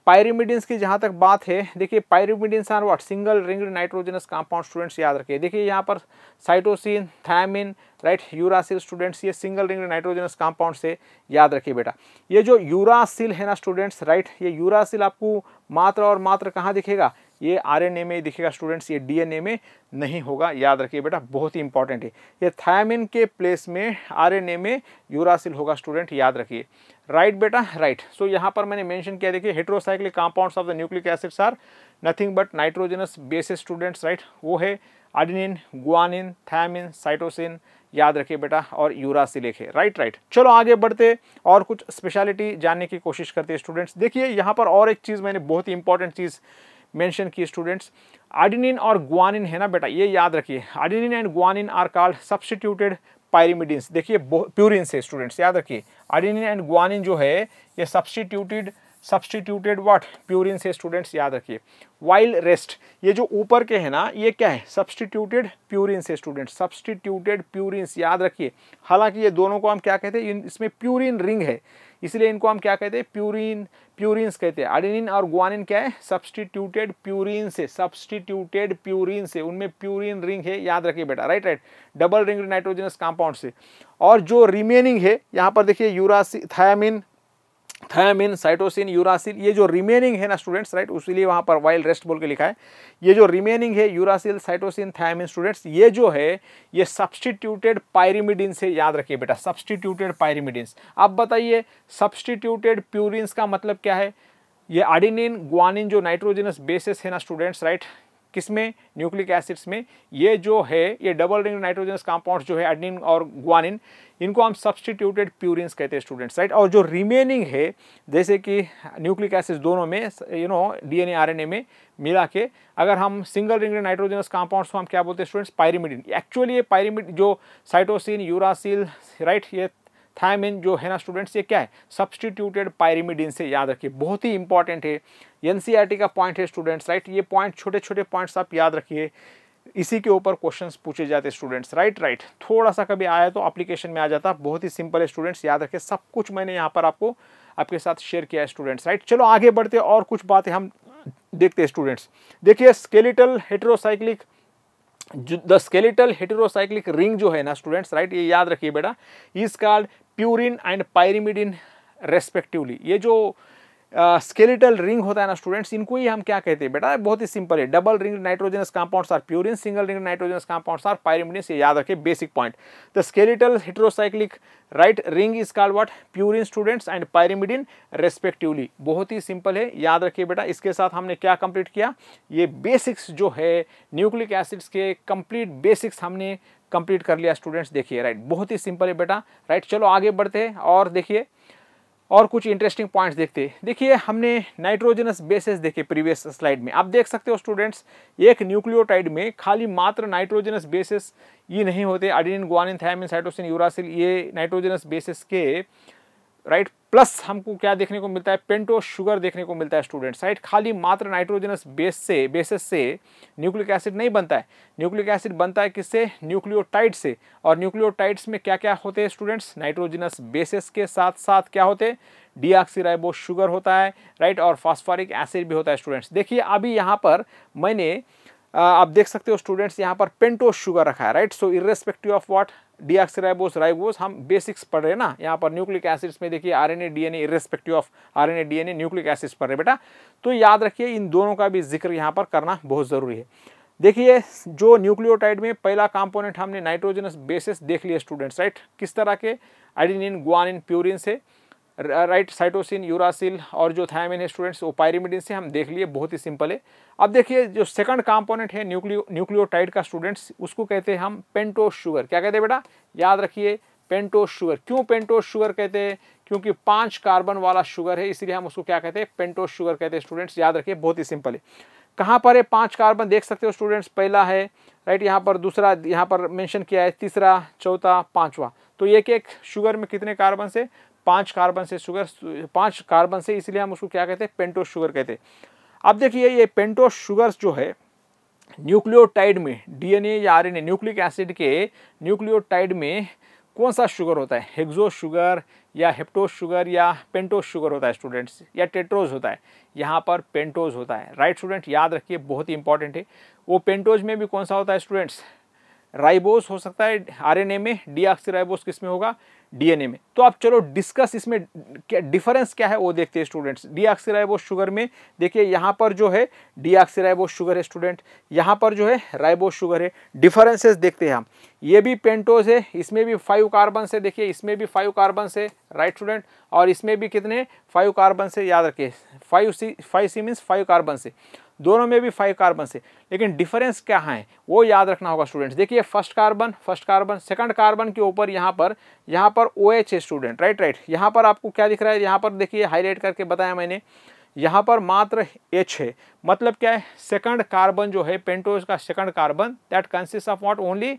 पायरिमिडिन्स की जहाँ तक बात है, देखिए pyrimidines are what, single ring nitrogenous compound students, याद रखिए। देखिए यहाँ पर cytosine, thymine right, uracil students, ये सिंगल रिंग नाइट्रोजनस कंपाउंड से याद रखिए बेटा। ये जो यूरासिल है ना स्टूडेंट्स राइट, ये यूरासिल आपको मात्र और मात्र कहाँ दिखेगा, ये आरएनए में दिखेगा स्टूडेंट्स, ये डीएनए में नहीं होगा, याद रखिए बेटा बहुत ही इंपॉर्टेंट है। ये थायमिन के प्लेस में आरएनए में यूरासिल होगा स्टूडेंट, याद रखिए राइट बेटा राइट। सो यहाँ पर मैंने मेंशन किया, देखिए heterocyclic compounds of the nucleic acids are nothing but nitrogenous bases students right, वो है एडेनिन, गुआनिन, थायमिन, साइटोसिन, याद रखिए बेटा, और यूरासिल है राइट राइट। चलो आगे बढ़ते और कुछ स्पेशलिटी जानने की कोशिश करते हैं स्टूडेंट्स। देखिए यहाँ पर और एक चीज़ मैंने बहुत ही इंपॉर्टेंट चीज़ मेंशन की स्टूडेंट्स, एडेनिन और गुआनिन है ना बेटा, ये याद रखिए, adenine and guanine are called substituted pyrimidines, देखिए प्यूरिन्स है स्टूडेंट्स, याद रखिए। एडेनिन एंड गुआनिन जो है ये सब्सटीट्यूटेड व्हाट, प्यूरिन्स है स्टूडेंट्स, याद रखिए। वाइल रेस्ट, ये जो ऊपर के है ना ये क्या है, सब्सटीट्यूटेड प्यूरिन्स है स्टूडेंट्स, सब्सटीट्यूटेड प्यूरिन्स, याद रखिए। हालांकि ये दोनों को हम क्या कहते हैं, इसमें प्यूरिन रिंग है इसलिए इनको हम क्या कहते हैं, प्यूरिन्स कहते हैं। एडेनिन और गुआनिन क्या है, सब्सटीट्यूटेड प्यूरिन से उनमें प्यूरिन रिंग है, याद रखिए बेटा right right, double ring nitrogenous compound से। और जो रिमेनिंग है यहाँ पर देखिए, यूरासिल, थायमिन, साइटोसिन, यूरासिल, ये जो रिमेनिंग है ना स्टूडेंट्स राइट, उसलिए वहाँ पर वाइल रेस्ट बोल के लिखा है। ये जो रिमेनिंग है यूरासिल, साइटोसिन, थायमिन स्टूडेंट्स, ये जो है ये सब्सटीट्यूटेड पायरिमिडिन्स है, याद रखिए बेटा सब्सटीट्यूटेड पायरिमिडिन्स। अब बताइए सब्सटीट्यूटेड प्यूरिन्स का मतलब क्या है, ये एडेनिन, गुआनिन जो नाइट्रोजनस बेसिस है ना स्टूडेंट्स राइट, किसमें, न्यूक्लिक एसिड्स में, ये जो है ये डबल रिंग नाइट्रोजनस कंपाउंड्स जो है एडेनिन और गुआनिन, इनको हम सब्सटीट्यूटेड प्यूरिन्स कहते हैं स्टूडेंट्स राइट। और जो रिमेनिंग है जैसे कि न्यूक्लिक एसिड्स दोनों में यू नो डीएनए आरएनए में मिला के अगर हम सिंगल रिंग नाइट्रोजनस कंपाउंड्स को हम क्या बोलते हैं स्टूडेंट्स, पायरिमिडिन। एक्चुअली ये पायरिमिड जो साइटोसिन, यूरासिल राइट, ये थायमिन जो है ना स्टूडेंट्स, ये क्या है सब्सटीट्यूटेड पायरिमिडिन से, याद रखिए बहुत ही इंपॉर्टेंट है, एनसीईआरटी का पॉइंट है स्टूडेंट्स राइट। ये पॉइंट छोटे छोटे पॉइंट्स आप याद रखिए, इसी के ऊपर क्वेश्चंस पूछे जाते हैं स्टूडेंट्स राइट राइट। थोड़ा सा कभी आया तो एप्लीकेशन में आ जाता, बहुत ही सिंपल है स्टूडेंट्स, याद रखिए सब कुछ मैंने यहाँ पर आपको आपके साथ शेयर किया है स्टूडेंट्स राइट। चलो आगे बढ़ते और कुछ बातें हम देखते हैं स्टूडेंट्स। देखिए skeletal heterocyclic, the skeletal heterocyclic ring जो है ना स्टूडेंट्स राइट, ये याद रखिए बेटा is called purine and pyrimidine respectively. ये जो स्केलेटल रिंग होता है ना स्टूडेंट्स, इनको ही हम क्या कहते हैं बेटा, बहुत ही सिंपल है, double ring nitrogenous compounds are purine, single ring nitrogenous compounds are pyrimidines, ये याद रखिए basic point. The skeletal heterocyclic right ring is called what, purine students and pyrimidine respectively, बहुत ही सिंपल है, याद रखिए बेटा। इसके साथ हमने क्या कंप्लीट किया, ये बेसिक्स जो है न्यूक्लिक एसिड्स के कंप्लीट बेसिक्स हमने कंप्लीट कर लिया स्टूडेंट्स, देखिए राइट बहुत ही सिंपल है बेटा राइट। चलो आगे बढ़ते हैं और देखिए और कुछ इंटरेस्टिंग पॉइंट्स देखते हैं। देखिए हमने नाइट्रोजनस बेसिस देखे प्रीवियस स्लाइड में, आप देख सकते हो स्टूडेंट्स एक न्यूक्लियोटाइड में खाली मात्र नाइट्रोजनस बेसिस ये नहीं होते, adenine, guanine, thymine, cytosine, uracil, ये नाइट्रोजनस बेसिस के राइट, प्लस हमको क्या देखने को मिलता है, पेंटोस शुगर देखने को मिलता है स्टूडेंट्स राइट। खाली मात्र नाइट्रोजनस बेसिस से न्यूक्लिक एसिड नहीं बनता है, न्यूक्लिक एसिड बनता है किससे, न्यूक्लियोटाइड से, और न्यूक्लियोटाइड्स में क्या क्या होते हैं स्टूडेंट्स, नाइट्रोजनस बेसिस के साथ साथ क्या होते हैं, डीऑक्सीराइबोस शुगर होता है राइट, और फॉस्फोरिक एसिड भी होता है स्टूडेंट्स। देखिए अभी यहाँ पर मैंने आप देख सकते हो स्टूडेंट्स यहाँ पर पेंटोज शुगर रखा है, right. So irrespective of what deoxyribose ribose, हम बेसिक्स पढ़ रहे हैं ना। यहाँ पर न्यूक्लिक एसिड्स में देखिए RNA DNA, irrespective of RNA DNA nucleic acids पढ़ रहे हैं बेटा। तो याद रखिए इन दोनों का भी जिक्र यहाँ पर करना बहुत ज़रूरी है। देखिए जो न्यूक्लियोटाइड में पहला कंपोनेंट हमने नाइट्रोजनस बेसिस देख लिया स्टूडेंट्स, राइट। किस तरह के आइडिनिन, ग्वानिन, प्यूरिन से, राइट, साइटोसिन, यूरासिल और जो थायमिन है स्टूडेंट्स वो पायरिमिडिन से हम देख लिए, बहुत ही सिंपल है। अब देखिए जो सेकंड कंपोनेंट है न्यूक्लियोटाइड का स्टूडेंट्स, उसको कहते हैं हम पेंटोज शुगर। क्या कहते हैं बेटा? याद रखिए पेंटोज शुगर। क्यों पेंटोज शुगर कहते हैं? क्योंकि 5 कार्बन वाला शुगर है, इसलिए हम उसको क्या कहते हैं? पेंटोज शुगर कहते हैं स्टूडेंट्स। याद रखिए बहुत ही सिंपल है। कहाँ पर है 5 कार्बन देख सकते हो स्टूडेंट्स, पहला है राइट, यहाँ पर दूसरा यहाँ पर मेंशन किया है, तीसरा, चौथा, पांचवा। तो एक एक शुगर में कितने कार्बन से? 5 कार्बन से शुगर, 5 कार्बन से, इसलिए हम उसको क्या कहते हैं? पेंटोज शुगर कहते हैं। अब देखिए ये पेंटोज शुगर्स जो है न्यूक्लियोटाइड में डीएनए या आरएनए न्यूक्लिक एसिड के न्यूक्लियोटाइड में कौन सा शुगर होता है? हेक्सो शुगर या हेप्टोज शुगर या पेंटोज शुगर होता है स्टूडेंट्स, या टेट्रोज होता है? यहाँ पर पेंटोज होता है, राइट स्टूडेंट। याद रखिए बहुत ही इंपॉर्टेंट है। वो पेंटोज में भी कौन सा होता है स्टूडेंट्स? राइबोस हो सकता है आरएनए में, डीऑक्सीराइबोस किस में होगा? डीएनए में। तो आप चलो डिस्कस इसमें क्या डिफरेंस क्या है वो देखते हैं स्टूडेंट्स। डीऑक्सीराइबोस शुगर में देखिए यहाँ पर जो है डीऑक्सीराइबोस शुगर है स्टूडेंट, यहाँ पर जो है राइबोस शुगर है। डिफरेंसेस देखते हैं हम। ये भी पेंटोज है, इसमें भी 5 कार्बन से, देखिए इसमें भी 5 कार्बन से, राइट स्टूडेंट, और इसमें भी कितने 5 कार्बन से, याद रखिए 5C मीन्स 5 कार्बन से, दोनों में भी 5 कार्बन से। लेकिन डिफरेंस क्या है वो याद रखना होगा स्टूडेंट्स। देखिए फर्स्ट कार्बन सेकंड कार्बन के ऊपर यहाँ पर OH है स्टूडेंट, राइट। यहाँ पर आपको क्या दिख रहा है? यहाँ पर देखिए हाईलाइट करके बताया मैंने, यहाँ पर मात्र H है। मतलब क्या है? सेकंड कार्बन जो है पेंटोज का second carbon that consist of not only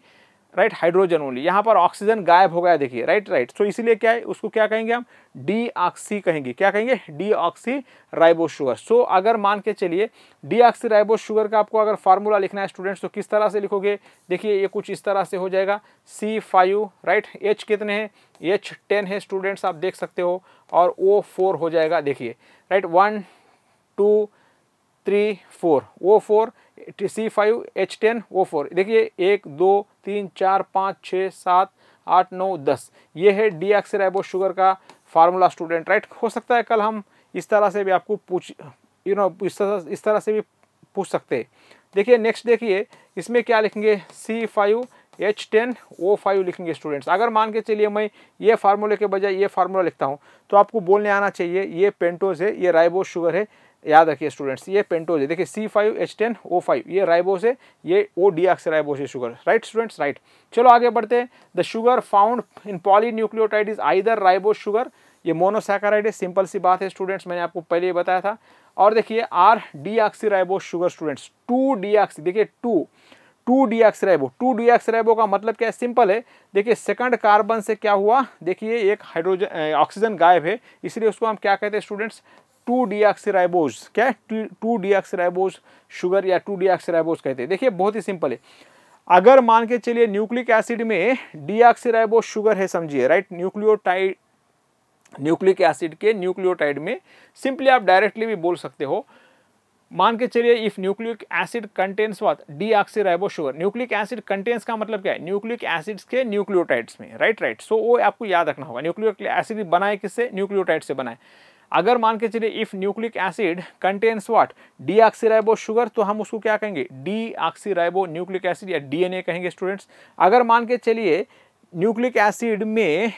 right hydrogen only, यहाँ पर ऑक्सीजन गायब हो गया देखिए, राइट। तो इसलिए क्या है उसको क्या कहेंगे हम? डीऑक्सी कहेंगे। क्या कहेंगे? Deoxy ribose sugar. सो अगर मान के चलिए डीऑक्सी राइबोस शुगर का आपको अगर फार्मूला लिखना है स्टूडेंट्स तो किस तरह से लिखोगे? देखिए ये कुछ इस तरह से हो जाएगा C5 राइट, H कितने हैं? H10 है स्टूडेंट्स, आप देख सकते हो, और O4 हो जाएगा देखिए, right 1 2 3 4 O4 C5 H10 O4। देखिए 1 2 3 4 5 6 7 8 9 10 ये है डीऑक्सीराइबोस शुगर का फार्मूला स्टूडेंट, राइट। हो सकता है कल हम इस तरह से भी आपको पूछ इस तरह से भी पूछ सकते हैं। देखिए नेक्स्ट देखिए इसमें क्या लिखेंगे? C5H10O5 लिखेंगे स्टूडेंट्स। अगर मान के चलिए मैं ये फार्मूले के बजाय ये फार्मूला लिखता हूँ तो आपको बोलने आना चाहिए ये पेंटोज है, ये राइबोस शुगर है। याद रखिए स्टूडेंट्स ये पेंटोज है, देखिए C5H10O5, ये राइबोस है, ये ओ डीऑक्सीराइबोस है शुगर, राइट स्टूडेंट्स, राइट। चलो आगे बढ़ते हैं। The sugar found in polynucleotide is either ribose sugar, ये मोनोसैकेराइड है, सिंपल सी बात है स्टूडेंट्स, मैंने आपको पहले ही बताया था। और देखिए or deoxyribose sugar students, two deoxyribo का मतलब क्या है? सिंपल है, देखिए सेकंड कार्बन से क्या हुआ? देखिए एक हाइड्रोजन ऑक्सीजन गायब है, इसलिए उसको हम क्या कहते हैं स्टूडेंट्स? 2 डीऑक्सीराइबोस। क्या है? 2 डीऑक्सीराइबोस शुगर या 2 डीऑक्सीराइबोस कहते हैं। देखिए बहुत ही सिंपल है। अगर मान के चलिए न्यूक्लिक एसिड में डीऑक्सीराइबोस शुगर है समझिए, राइट, न्यूक्लिक एसिड के न्यूक्लियोटाइड में, सिंपली आप डायरेक्टली भी बोल सकते हो, मान के चलिए if nucleic acid contains what? Deoxyribose sugar. Nucleic acid contains का मतलब क्या है? न्यूक्लिक एसिड्स के न्यूक्लियोटाइड्स में, राइट। सो वो आपको याद रखना होगा। न्यूक्लिक एसिड बनाए किससे? न्यूक्लियोटाइड से बनाए। अगर मान के चलिए if nucleic acid contains what? Deoxyribose sugar, तो हम उसको क्या कहेंगे? डीऑक्सीराइबो न्यूक्लिक एसिड या डीएनए कहेंगे स्टूडेंट्स। अगर मान के चलिए न्यूक्लिक एसिड में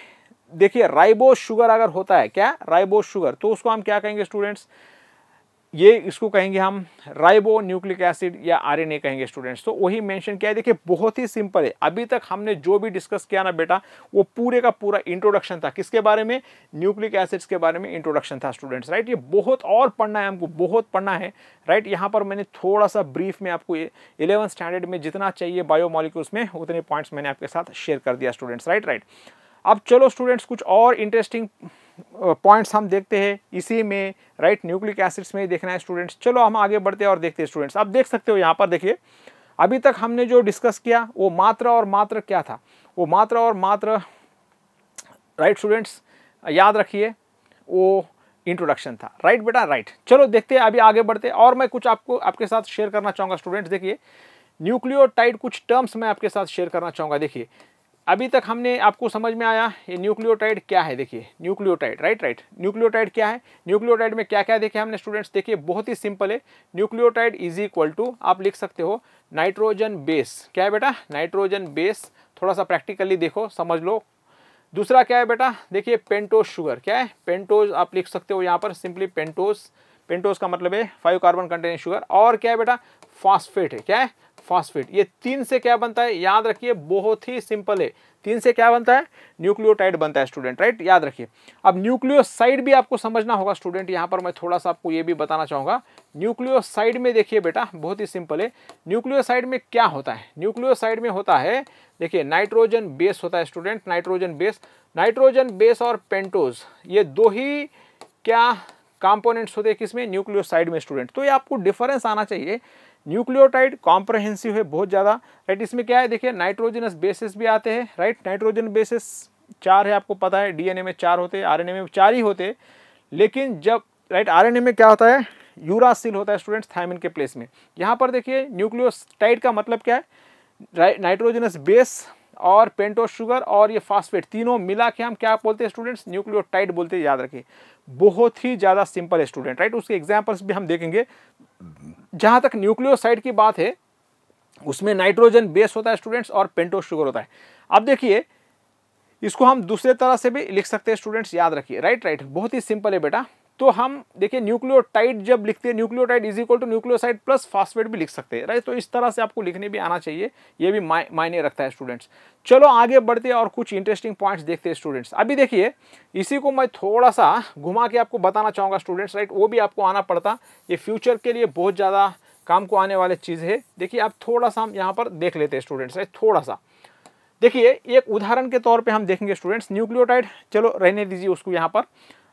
देखिए राइबोस शुगर अगर होता है, क्या राइबोस शुगर, तो उसको हम क्या कहेंगे स्टूडेंट्स? ये इसको कहेंगे हम राइबो न्यूक्लिक एसिड या आरएनए कहेंगे स्टूडेंट्स। तो वही मेंशन किया है। देखिए बहुत ही सिंपल है। अभी तक हमने जो भी डिस्कस किया ना बेटा वो पूरे का पूरा इंट्रोडक्शन था। किसके बारे में? न्यूक्लिक एसिड्स के बारे में इंट्रोडक्शन था स्टूडेंट्स, राइट। ये बहुत और पढ़ना है हमको, बहुत पढ़ना है, राइट। यहाँ पर मैंने थोड़ा सा ब्रीफ में आपको 11th स्टैंडर्ड में जितना चाहिए बायोमॉलिक्यूल्स में उतने पॉइंट्स मैंने आपके साथ शेयर कर दिया स्टूडेंट्स, राइट। अब चलो स्टूडेंट्स कुछ और इंटरेस्टिंग पॉइंट्स हम देखते हैं इसी में, राइट, न्यूक्लिक एसिड्स में ही देखना है स्टूडेंट्स। चलो हम आगे बढ़ते हैं और देखते हैं स्टूडेंट्स। आप देख सकते हो यहाँ पर देखिए अभी तक हमने जो डिस्कस किया वो मात्र क्या था? वो मात्र, राइट स्टूडेंट्स याद रखिए, वो इंट्रोडक्शन था। राइट बेटा, राइट। चलो देखते हैं, अभी आगे बढ़ते हैं और मैं कुछ आपको आपके साथ शेयर करना चाहूँगा। स्टूडेंट्स देखिए, न्यूक्लियोटाइड कुछ टर्म्स मैं आपके साथ शेयर करना चाहूँगा। देखिए अभी तक हमने आपको समझ में आया ये न्यूक्लियोटाइड क्या है। देखिए न्यूक्लियोटाइड, राइट राइट, न्यूक्लियोटाइड क्या है, न्यूक्लियोटाइड में क्या क्या देखिए हमने। स्टूडेंट्स देखिए बहुत ही सिंपल है, न्यूक्लियोटाइड इज इक्वल टू आप लिख सकते हो नाइट्रोजन बेस। क्या है बेटा, नाइट्रोजन बेस। थोड़ा सा प्रैक्टिकली देखो, समझ लो। दूसरा क्या है बेटा, देखिए पेंटोज शुगर। क्या है, पेंटोज आप लिख सकते हो यहाँ पर सिंपली पेंटोज। पेंटोज का मतलब है 5 कार्बन कंटेनिंग शुगर। और क्या है बेटा, फास्फेट है। क्या है, फास्फेट। ये 3 से क्या बनता है, याद रखिए बहुत ही सिंपल है। 3 से क्या बनता है, न्यूक्लियोटाइड बनता है स्टूडेंट, राइट, याद रखिए। अब न्यूक्लियोसाइड भी आपको समझना होगा स्टूडेंट। यहाँ पर मैं थोड़ा सा आपको ये भी बताना चाहूँगा। न्यूक्लियोसाइड में देखिए बेटा बहुत ही सिंपल है। न्यूक्लियोसाइड में क्या होता है, न्यूक्लियोसाइड में होता है देखिए नाइट्रोजन बेस होता है student, nitrogen base. Nitrogen base और पेंटोज ये 2 ही क्या कंपोनेंट्स होते हैं किसमें, न्यूक्लियोसाइड में स्टूडेंट। तो ये आपको डिफरेंस आना चाहिए। न्यूक्लियोटाइड कॉम्प्रहेंसिव है बहुत ज़्यादा, राइट। इसमें क्या है देखिए नाइट्रोजनस बेसिस भी आते हैं, राइट। नाइट्रोजन बेसिस 4 है, आपको पता है डीएनए में 4 होते हैं, आरएनए में 4 ही होते हैं। लेकिन जब राइट आरएनए में क्या होता है, यूरासिल होता है स्टूडेंट्स थायमिन के प्लेस में। यहाँ पर देखिए न्यूक्लियोटाइड का मतलब क्या है, नाइट्रोजनस बेस और पेंटोज शुगर और ये फास्फेट, तीनों मिला के हम क्या बोलते हैं स्टूडेंट्स, न्यूक्लियोटाइड बोलते हैं, याद रखिए। बहुत ही ज़्यादा सिंपल है स्टूडेंट, राइट। उसके एग्जाम्पल्स भी हम देखेंगे। जहाँ तक न्यूक्लियोसाइड की बात है उसमें नाइट्रोजन बेस होता है स्टूडेंट्स और पेंटोज शुगर होता है। अब देखिए इसको हम दूसरे तरह से भी लिख सकते हैं स्टूडेंट्स, याद रखिए, राइट राइट, बहुत ही सिंपल है बेटा। तो हम देखिए न्यूक्लियोटाइड जब लिखते हैं, nucleotide is equal to nucleoside plus phosphate भी लिख सकते हैं, राइट। तो इस तरह से आपको लिखने भी आना चाहिए, ये भी मायने रखता है स्टूडेंट्स। चलो आगे बढ़ते हैं और कुछ इंटरेस्टिंग पॉइंट्स देखते हैं स्टूडेंट्स। अभी देखिए इसी को मैं थोड़ा सा घुमा के आपको बताना चाहूँगा स्टूडेंट्स, राइट। वो भी आपको आना पड़ता, ये फ्यूचर के लिए बहुत ज़्यादा काम को आने वाली चीज़ है। देखिए आप थोड़ा सा हम यहाँ पर देख लेते हैं स्टूडेंट्स, राइट। थोड़ा सा देखिए एक उदाहरण के तौर पर हम देखेंगे स्टूडेंट्स, न्यूक्लियोटाइड चलो रहने दीजिए उसको यहाँ पर।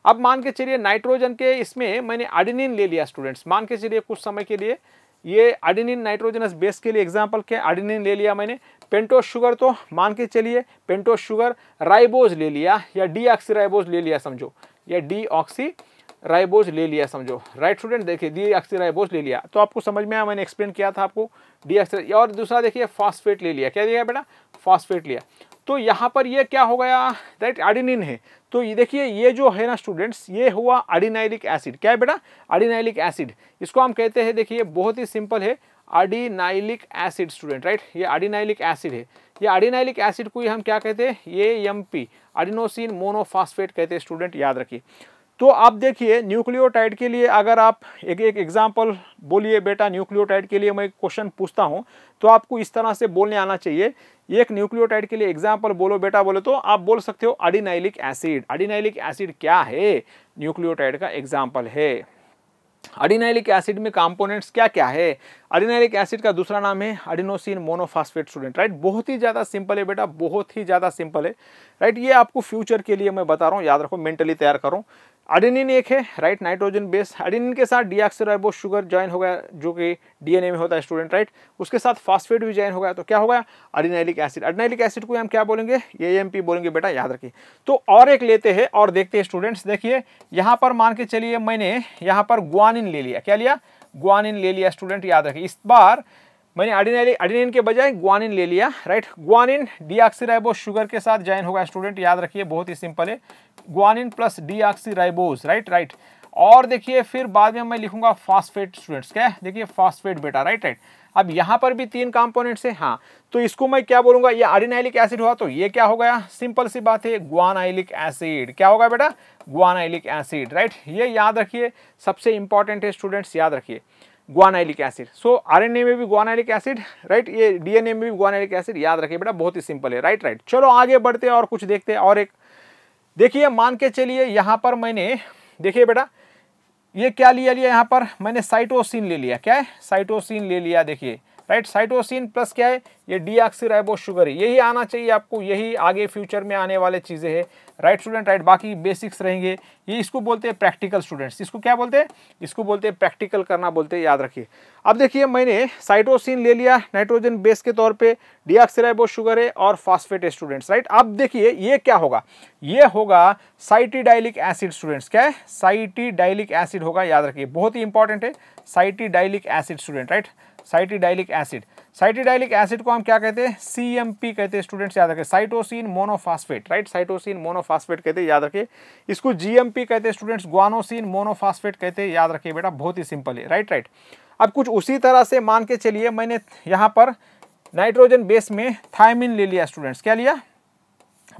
अब मान के चलिए नाइट्रोजन के इसमें मैंने आर्डिनिन ले लिया स्टूडेंट्स, मान के चलिए कुछ समय के लिए ये आर्डिनिन नाइट्रोजनस बेस के लिए एग्जांपल के आर्डिनिन ले लिया मैंने। पेंटोज शुगर तो मान के चलिए पेंटोज शुगर राइबोज ले लिया या डीऑक्सीराइबोज ले लिया समझो, या डीऑक्सीराइबोज ले लिया समझो, राइट स्टूडेंट। देखिए डीऑक्सीराइबोज ले लिया तो आपको समझ में आया, मैंने एक्सप्लेन किया था आपको डीऑक्सी। और दूसरा देखिए फास्फेट ले लिया, क्या लिया बेटा, फास्फेट लिया। तो यहाँ पर ये क्या हो गया, राइट आर्डिनिन है। तो ये देखिए ये जो है ना स्टूडेंट्स, ये हुआ आर्डिनाइलिक एसिड। क्या है बेटा, आर्डिनाइलिक एसिड। इसको हम कहते हैं देखिए बहुत ही सिंपल है, आर्डिनाइलिक एसिड स्टूडेंट, राइट। ये आर्डिनाइलिक एसिड है, ये आर्डिनाइलिक एसिड को हम क्या कहते हैं, ये एमपी एडिनोसिन मोनोफॉस्फेट कहते हैं स्टूडेंट, याद रखिए। तो आप देखिए न्यूक्लियोटाइड के लिए अगर आप एक एग्जाम्पल बोलिए बेटा, न्यूक्लियोटाइड के लिए मैं क्वेश्चन पूछता हूँ तो आपको इस तरह से बोलने आना चाहिए। एक न्यूक्लियोटाइड के लिए एग्जाम्पल बोलो बेटा, बोले तो आप बोल सकते हो एडिनाइलिक एसिड। एडिनाइलिक एसिड क्या है, न्यूक्लियोटाइड का एग्जाम्पल है। एडिनाइलिक एसिड में कंपोनेंट्स क्या क्या है, एडिनाइलिक एसिड का दूसरा नाम है एडिनोसिन मोनोफॉस्फेट स्टूडेंट, राइट। बहुत ही ज़्यादा सिंपल है बेटा, बहुत ही ज़्यादा सिंपल है, राइट। ये आपको फ्यूचर के लिए मैं बता रहा हूँ, याद रखो, मेंटली तैयार करो। एडिनिन एक है, राइट, नाइट्रोजन बेस। एडिनिन के साथ डीऑक्सीराइबोज शुगर ज्वाइन हो गया जो कि डीएनए में होता है स्टूडेंट, राइट। उसके साथ फास्फेट भी ज्वाइन हो गया तो क्या हो गया, एडिनाइलिक एसिड। एडिनाइलिक एसिड को हम क्या बोलेंगे, एएमपी बोलेंगे बेटा, याद रखिए। तो और एक लेते हैं और देखते हैं स्टूडेंट्स। देखिए यहाँ पर मान के चलिए मैंने यहाँ पर गुआनिन ले लिया, क्या लिया, गुआनिन ले लिया स्टूडेंट, याद रखिए। इस बार मैंने एडिनिन के बजाय गुआनिन ले लिया, राइट। गुआनिन डीऑक्सीराइबोज शुगर के साथ ज्वाइन होगा स्टूडेंट, याद रखिए, बहुत ही सिंपल है, guanine plus deoxyribose, right right. और देखिए फिर बाद में मैं लिखूंगा फास्फेट स्टूडेंट्स, क्या है देखिए फास्फेट बेटा, राइट राइट। अब यहाँ पर भी 3 कंपोनेंट्स हैं, हाँ। तो इसको मैं क्या बोलूँगा, ये एडिनाइलिक एसिड हुआ तो ये क्या हो गया, सिंपल सी बात है, गुआनाइलिक एसिड। क्या होगा बेटा, गुआनाइलिक एसिड, राइट। ये याद रखिए सबसे इंपॉर्टेंट है स्टूडेंट्स, याद रखिए गुआनाइलिक एसिड। सो आरएनए में भी गुआनाइलिक एसिड, राइट, ये डीएनए में भी गुआनाइलिक एसिड, याद रखिए बेटा, बहुत ही सिंपल है, राइट राइट। चलो आगे बढ़ते हैं और कुछ देखते हैं। और एक देखिए मान के चलिए यहाँ पर मैंने देखिए बेटा ये क्या लिया, यहाँ पर मैंने साइटोसिन ले लिया, क्या है, साइटोसिन ले लिया। देखिए राइट। साइटोसिन प्लस क्या है, ये डीऑक्सीराइबोस शुगर है, यही आना चाहिए आपको, यही आगे फ्यूचर में आने वाले चीज़ें हैं राइट स्टूडेंट राइट। बाकी बेसिक्स रहेंगे, ये इसको बोलते हैं प्रैक्टिकल स्टूडेंट्स, इसको क्या बोलते हैं, इसको बोलते हैं प्रैक्टिकल करना बोलते हैं, याद रखिए। अब देखिए मैंने साइटोसिन ले लिया नाइट्रोजन बेस के तौर पे, डीऑक्सीराइबोस शुगर है और फास्फेट है स्टूडेंट्स राइट। अब देखिए ये क्या होगा, ये होगा साइटिडाइलिक एसिड स्टूडेंट्स, क्या है साइटिडाइलिक एसिड होगा, याद रखिए बहुत ही इंपॉर्टेंट है cytidylic acid student right. Cytidylic acid, cytidylic acid को हम क्या कहते हैं, CMP कहते हैं स्टूडेंट्स, याद रखें, cytosine monophosphate right, cytosine monophosphate कहते हैं याद रखें। इसको GMP कहते हैं स्टूडेंट्स, ग्वानोसिन मोनोफास्फेट कहते हैं, याद रखें बेटा बहुत ही सिंपल है राइट राइट। अब कुछ उसी तरह से मान के चलिए मैंने यहाँ पर नाइट्रोजन बेस में थायमिन ले लिया स्टूडेंट्स, क्या लिया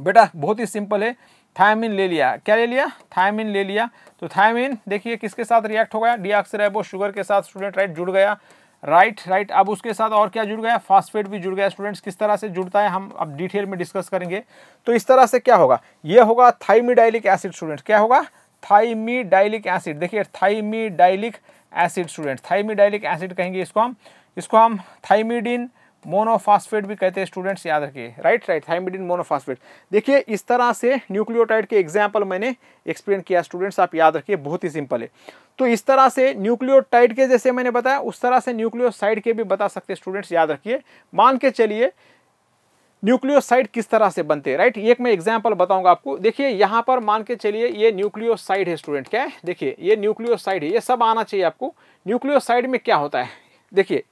बेटा बहुत ही सिंपल है, थायमिन ले लिया, क्या ले लिया थायमिन ले लिया। तो थायमिन देखिए किसके साथ रिएक्ट हो गया, डीऑक्सीराइबोस शुगर के साथ स्टूडेंट राइट जुड़ गया राइट राइट। अब उसके साथ और क्या जुड़ गया, फास्फेट भी जुड़ गया स्टूडेंट्स। किस तरह से जुड़ता है हम अब डिटेल में डिस्कस करेंगे। तो इस तरह से क्या होगा, ये होगा थाइमिडाइलिक एसिड स्टूडेंट्स, क्या होगा थाइमिडाइलिक एसिड, देखिए thymidylic acid students, thymidylic acid कहेंगे इसको हम, इसको हम थाइमिडीन मोनोफास्फेट भी कहते हैं स्टूडेंट्स, याद रखिए राइट राइट थाइमिडीन मोनोफास्फेट। देखिए इस तरह से न्यूक्लियोटाइड के एग्जाम्पल मैंने एक्सप्लेन किया स्टूडेंट्स, आप याद रखिए बहुत ही सिंपल है। तो इस तरह से न्यूक्लियोटाइड के जैसे मैंने बताया उस तरह से न्यूक्लियोसाइड के भी बता सकते हैं स्टूडेंट्स, याद रखिए। मान के चलिए न्यूक्लियोसाइड किस तरह से बनते हैं राइट, एक मैं एग्जाम्पल बताऊंगा आपको। देखिए यहाँ पर मान के चलिए ये न्यूक्लियोसाइड है स्टूडेंट, क्या है देखिए ये न्यूक्लियोसाइड है, ये सब आना चाहिए आपको। न्यूक्लियोसाइड में क्या होता है, देखिए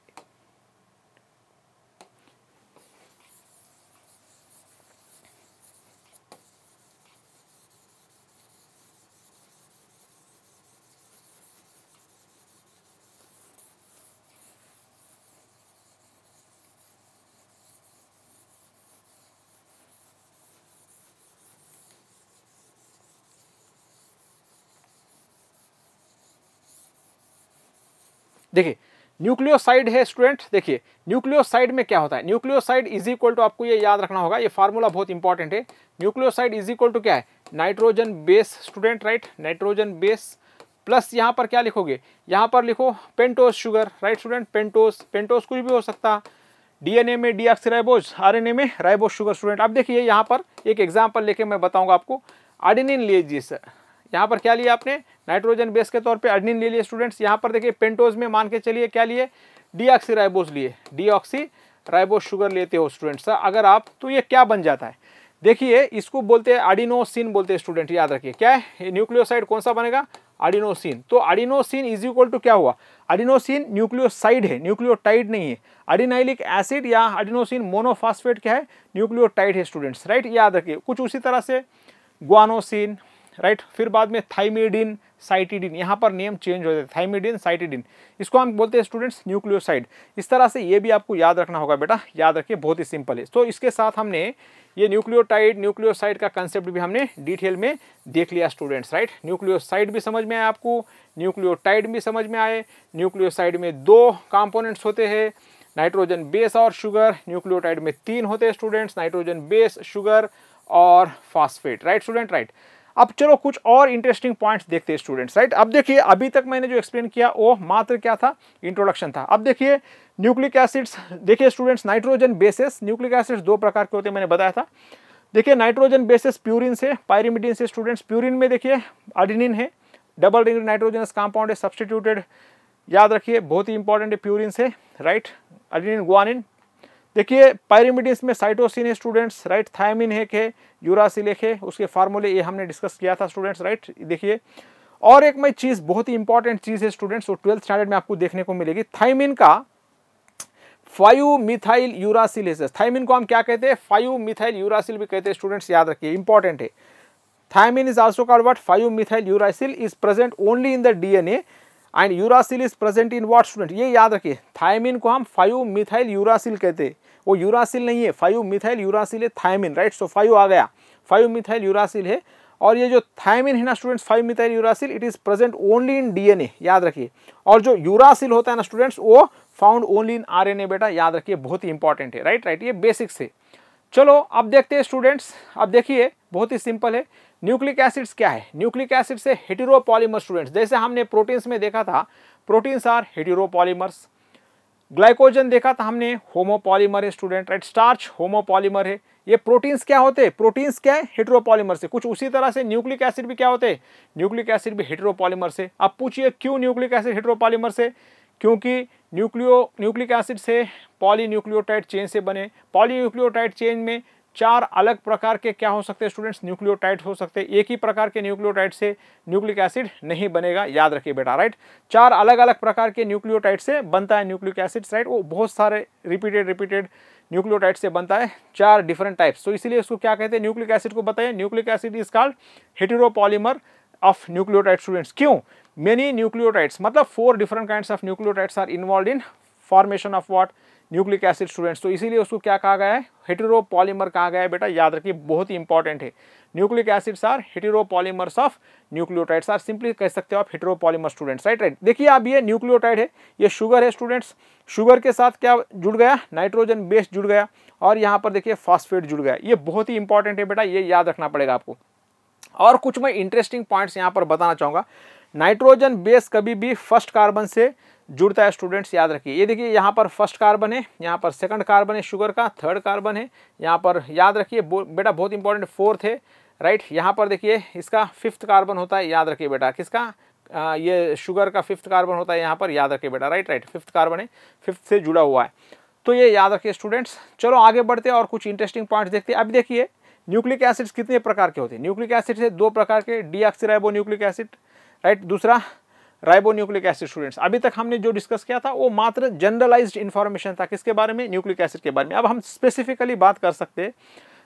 देखिए न्यूक्लियोसाइड है स्टूडेंट, देखिए न्यूक्लियोसाइड में क्या होता है, न्यूक्लियोसाइड इज इक्वल टू, आपको ये याद रखना होगा, ये फार्मूला बहुत इंपॉर्टेंट है। न्यूक्लियोसाइड इज इक्वल टू क्या है, nitrogen base student right, nitrogen base plus यहाँ पर क्या लिखोगे, यहाँ पर लिखो pentose sugar right student, pentose, pentose कुछ भी हो सकता, DNA में डीऑक्सीराइबोस, RNA में राइबोस शुगर स्टूडेंट। अब देखिए यहाँ पर एक एग्जाम्पल लेके मैं बताऊँगा आपको, एडेनिन लीजिए सर, यहाँ पर क्या लिया आपने नाइट्रोजन बेस के तौर पे एडेनिन ले लिए स्टूडेंट्स। यहाँ पर देखिए पेंटोज में मान के चलिए क्या लिए, डीऑक्सीराइबोस लिए, डीऑक्सीराइबोस शुगर लेते हो स्टूडेंट्स अगर आप, तो ये क्या बन जाता है, देखिए इसको बोलते हैं एडिनोसिन बोलते हैं स्टूडेंट, याद रखिए क्या है, न्यूक्लियोसाइड कौन सा बनेगा एडिनोसिन। तो एडिनोसिन इज इक्वल टू क्या हुआ, एडिनोसिन न्यूक्लियोसाइड है, न्यूक्लियोटाइड नहीं है। एडिनाइलिक एसिड या एडिनोसिन मोनोफॉस्फेट क्या है, न्यूक्लियोटाइड है स्टूडेंट्स राइट, याद रखिए। कुछ उसी तरह से ग्वानोसिन राइट, फिर बाद में थाइमिडीन, साइटिडीन, यहाँ पर नेम चेंज हो जाते हैं, थाइमिडीन साइटिडीन, इसको हम बोलते हैं स्टूडेंट्स न्यूक्लियोसाइड। इस तरह से ये भी आपको याद रखना होगा बेटा, याद रखिए बहुत ही सिंपल है। तो इसके साथ हमने ये न्यूक्लियोटाइड न्यूक्लियोसाइड का कंसेप्ट भी हमने डिटेल में देख लिया स्टूडेंट्स राइट। न्यूक्लियोसाइड भी समझ में आया आपको, न्यूक्लियोटाइड भी समझ में आए। न्यूक्लियोसाइड में 2 कॉम्पोनेंट्स होते हैं, नाइट्रोजन बेस और शुगर। न्यूक्लियोटाइड में 3 होते हैं स्टूडेंट्स, नाइट्रोजन बेस, शुगर और फॉस्फेट राइट स्टूडेंट राइट। अब चलो कुछ और इंटरेस्टिंग पॉइंट्स देखते हैं स्टूडेंट्स राइट। अब देखिए अभी तक मैंने जो एक्सप्लेन किया वो मात्र क्या था, इंट्रोडक्शन था। अब देखिए न्यूक्लिक एसिड्स, देखिए students nitrogen bases, nucleic acids 2 प्रकार के होते हैं मैंने बताया था। देखिए नाइट्रोजन बेसेस प्यूरिन से, पायरिमिडीन से स्टूडेंट्स। प्यूरिन में देखिए एडेनिन है, डबल रिंग नाइट्रोजनस कंपाउंड है सब्सटीट्यूटेड, याद रखिए बहुत ही इंपॉर्टेंट है प्यूरिन से राइट, एडेनिन ग्वानिन। देखिए पायरिमिडीन्स में साइटोसिन है स्टूडेंट्स राइट, थायमिन है के, यूरासिल है, उसके फार्मूले ये हमने डिस्कस किया था स्टूडेंट्स राइट। देखिए और एक मैं चीज़ बहुत ही इंपॉर्टेंट चीज़ है स्टूडेंट्स, वो 12th स्टैंडर्ड में आपको देखने को मिलेगी। थायमिन का 5-मिथाइल यूरासिल है, थायमिन को हम क्या कहते हैं 5-मिथाइल यूरासिल भी कहते हैं स्टूडेंट्स, याद रखिए इंपॉर्टेंट है। Thymine is also called what five methyl uracil, is present only in the DNA and uracil is present in what student, ये याद रखिए। थायमिन को हम 5-मिथाइल यूरासिल कहते हैं, वो यूरासिल नहीं है, 5-मिथाइल यूरासिल है थायमिन राइट। सो 5 आ गया, 5-मिथाइल यूरासिल है, और ये जो थायमिन है ना students five methyl uracil, it is present only in DNA, याद रखिए। और जो यूरासिल होता है ना स्टूडेंट्स वो फाउंड ओनली इन RNA बेटा, याद रखिए बहुत ही इंपॉर्टेंट है राइट राइट, ये बेसिक्स है। चलो अब देखते हैं स्टूडेंट्स, अब देखिए बहुत ही सिंपल है। न्यूक्लिक एसिड्स क्या है, न्यूक्लिक एसिड से हेटेरोपॉलीमर्स स्टूडेंट्स, जैसे हमने प्रोटीन्स में देखा था, प्रोटीन्स आर हेटेरोपॉलीमर्स। ग्लाइकोजन देखा था हमने, होमोपॉलीमर है स्टूडेंट, राइट, स्टार्च होमोपॉलीमर है। ये प्रोटीन्स क्या होते हैं, प्रोटीन्स क्या है, हेटरोपॉलीमर से। कुछ उसी तरह से न्यूक्लिक एसिड भी क्या होते हैं, न्यूक्लिक एसिड भी हेटरोपॉलीमर से। आप पूछिए क्यों न्यूक्लिक एसिड हेटरोपॉलीमर से, क्योंकि न्यूक्लिक एसिड से पॉलीन्यूक्लियोटाइड चेन से बने। पॉलीन्यूक्लियोटाइड चेन में चार अलग प्रकार के क्या हो सकते हैं स्टूडेंट्स, न्यूक्लियोटाइड हो सकते हैं। एक ही प्रकार के न्यूक्लियोटाइड से न्यूक्लिक एसिड नहीं बनेगा, याद रखिए बेटा, राइट। चार अलग अलग प्रकार के न्यूक्लियोटाइड से बनता है न्यूक्लिक एसिड, राइट। वो बहुत सारे रिपीटेड न्यूक्लियोटाइड से बनता है, चार डिफरेंट टाइप्स, तो इसीलिए इसको क्या कहते हैं, न्यूक्लिक एसिड को बताइए। Nucleic acid is called heteropolymer of nucleotide students. क्यों, मेनी न्यूक्लियोटाइड्स, मतलब 4 different kinds of nucleotides are involve in formation of what, nucleic acid students. तो इसीलिए उसको क्या कहा गया है, हेटेरोपॉलीमर कहा गया है बेटा, याद रखिए बहुत ही इंपॉर्टेंट है। Nucleic acids are heteropolymers of nucleotides, or simply कह सकते हो आप हेटेरोपॉलीमर स्टूडेंट्स, राइट राइट। देखिए आप ये न्यूक्लियोटाइड है, ये शुगर है स्टूडेंट्स, शुगर के साथ क्या जुड़ गया, नाइट्रोजन बेस जुड़ गया, और यहाँ पर देखिए फॉस्फेट जुड़ गया। ये बहुत ही इंपॉर्टेंट है बेटा, ये याद रखना पड़ेगा आपको। और कुछ मैं इंटरेस्टिंग पॉइंट्स यहाँ पर बताना चाहूँगा। नाइट्रोजन बेस कभी भी फर्स्ट कार्बन से जुड़ता है स्टूडेंट्स, याद रखिए। ये देखिए यहाँ पर फर्स्ट कार्बन है, यहाँ पर सेकंड कार्बन है शुगर का, थर्ड कार्बन है यहाँ पर, याद रखिए बेटा बहुत इंपॉर्टेंट, फोर्थ है, राइट। यहाँ पर देखिए इसका फिफ्थ कार्बन होता है, याद रखिए बेटा, किसका, ये शुगर का फिफ्थ कार्बन होता है यहाँ पर, याद रखिए बेटा, राइट राइट, फिफ्थ कार्बन है, फिफ्थ से जुड़ा हुआ है, तो ये याद रखिए स्टूडेंट्स। चलो आगे बढ़ते हैं और कुछ इंटरेस्टिंग पॉइंट्स देखते हैं। अभी देखिए न्यूक्लिक एसिड्स कितने प्रकार के होते हैं। न्यूक्लिक एसिड से 2 प्रकार के, डीऑक्सीराइबो न्यूक्लिक एसिड, राइट, दूसरा राइबो न्यूक्लिक एसिड स्टूडेंट्स। अभी तक हमने जो डिस्कस किया था वो मात्र जनरलाइज्ड इन्फॉर्मेशन था, किसके बारे में, न्यूक्लिक एसिड के बारे में। अब हम स्पेसिफिकली बात कर सकते हैं,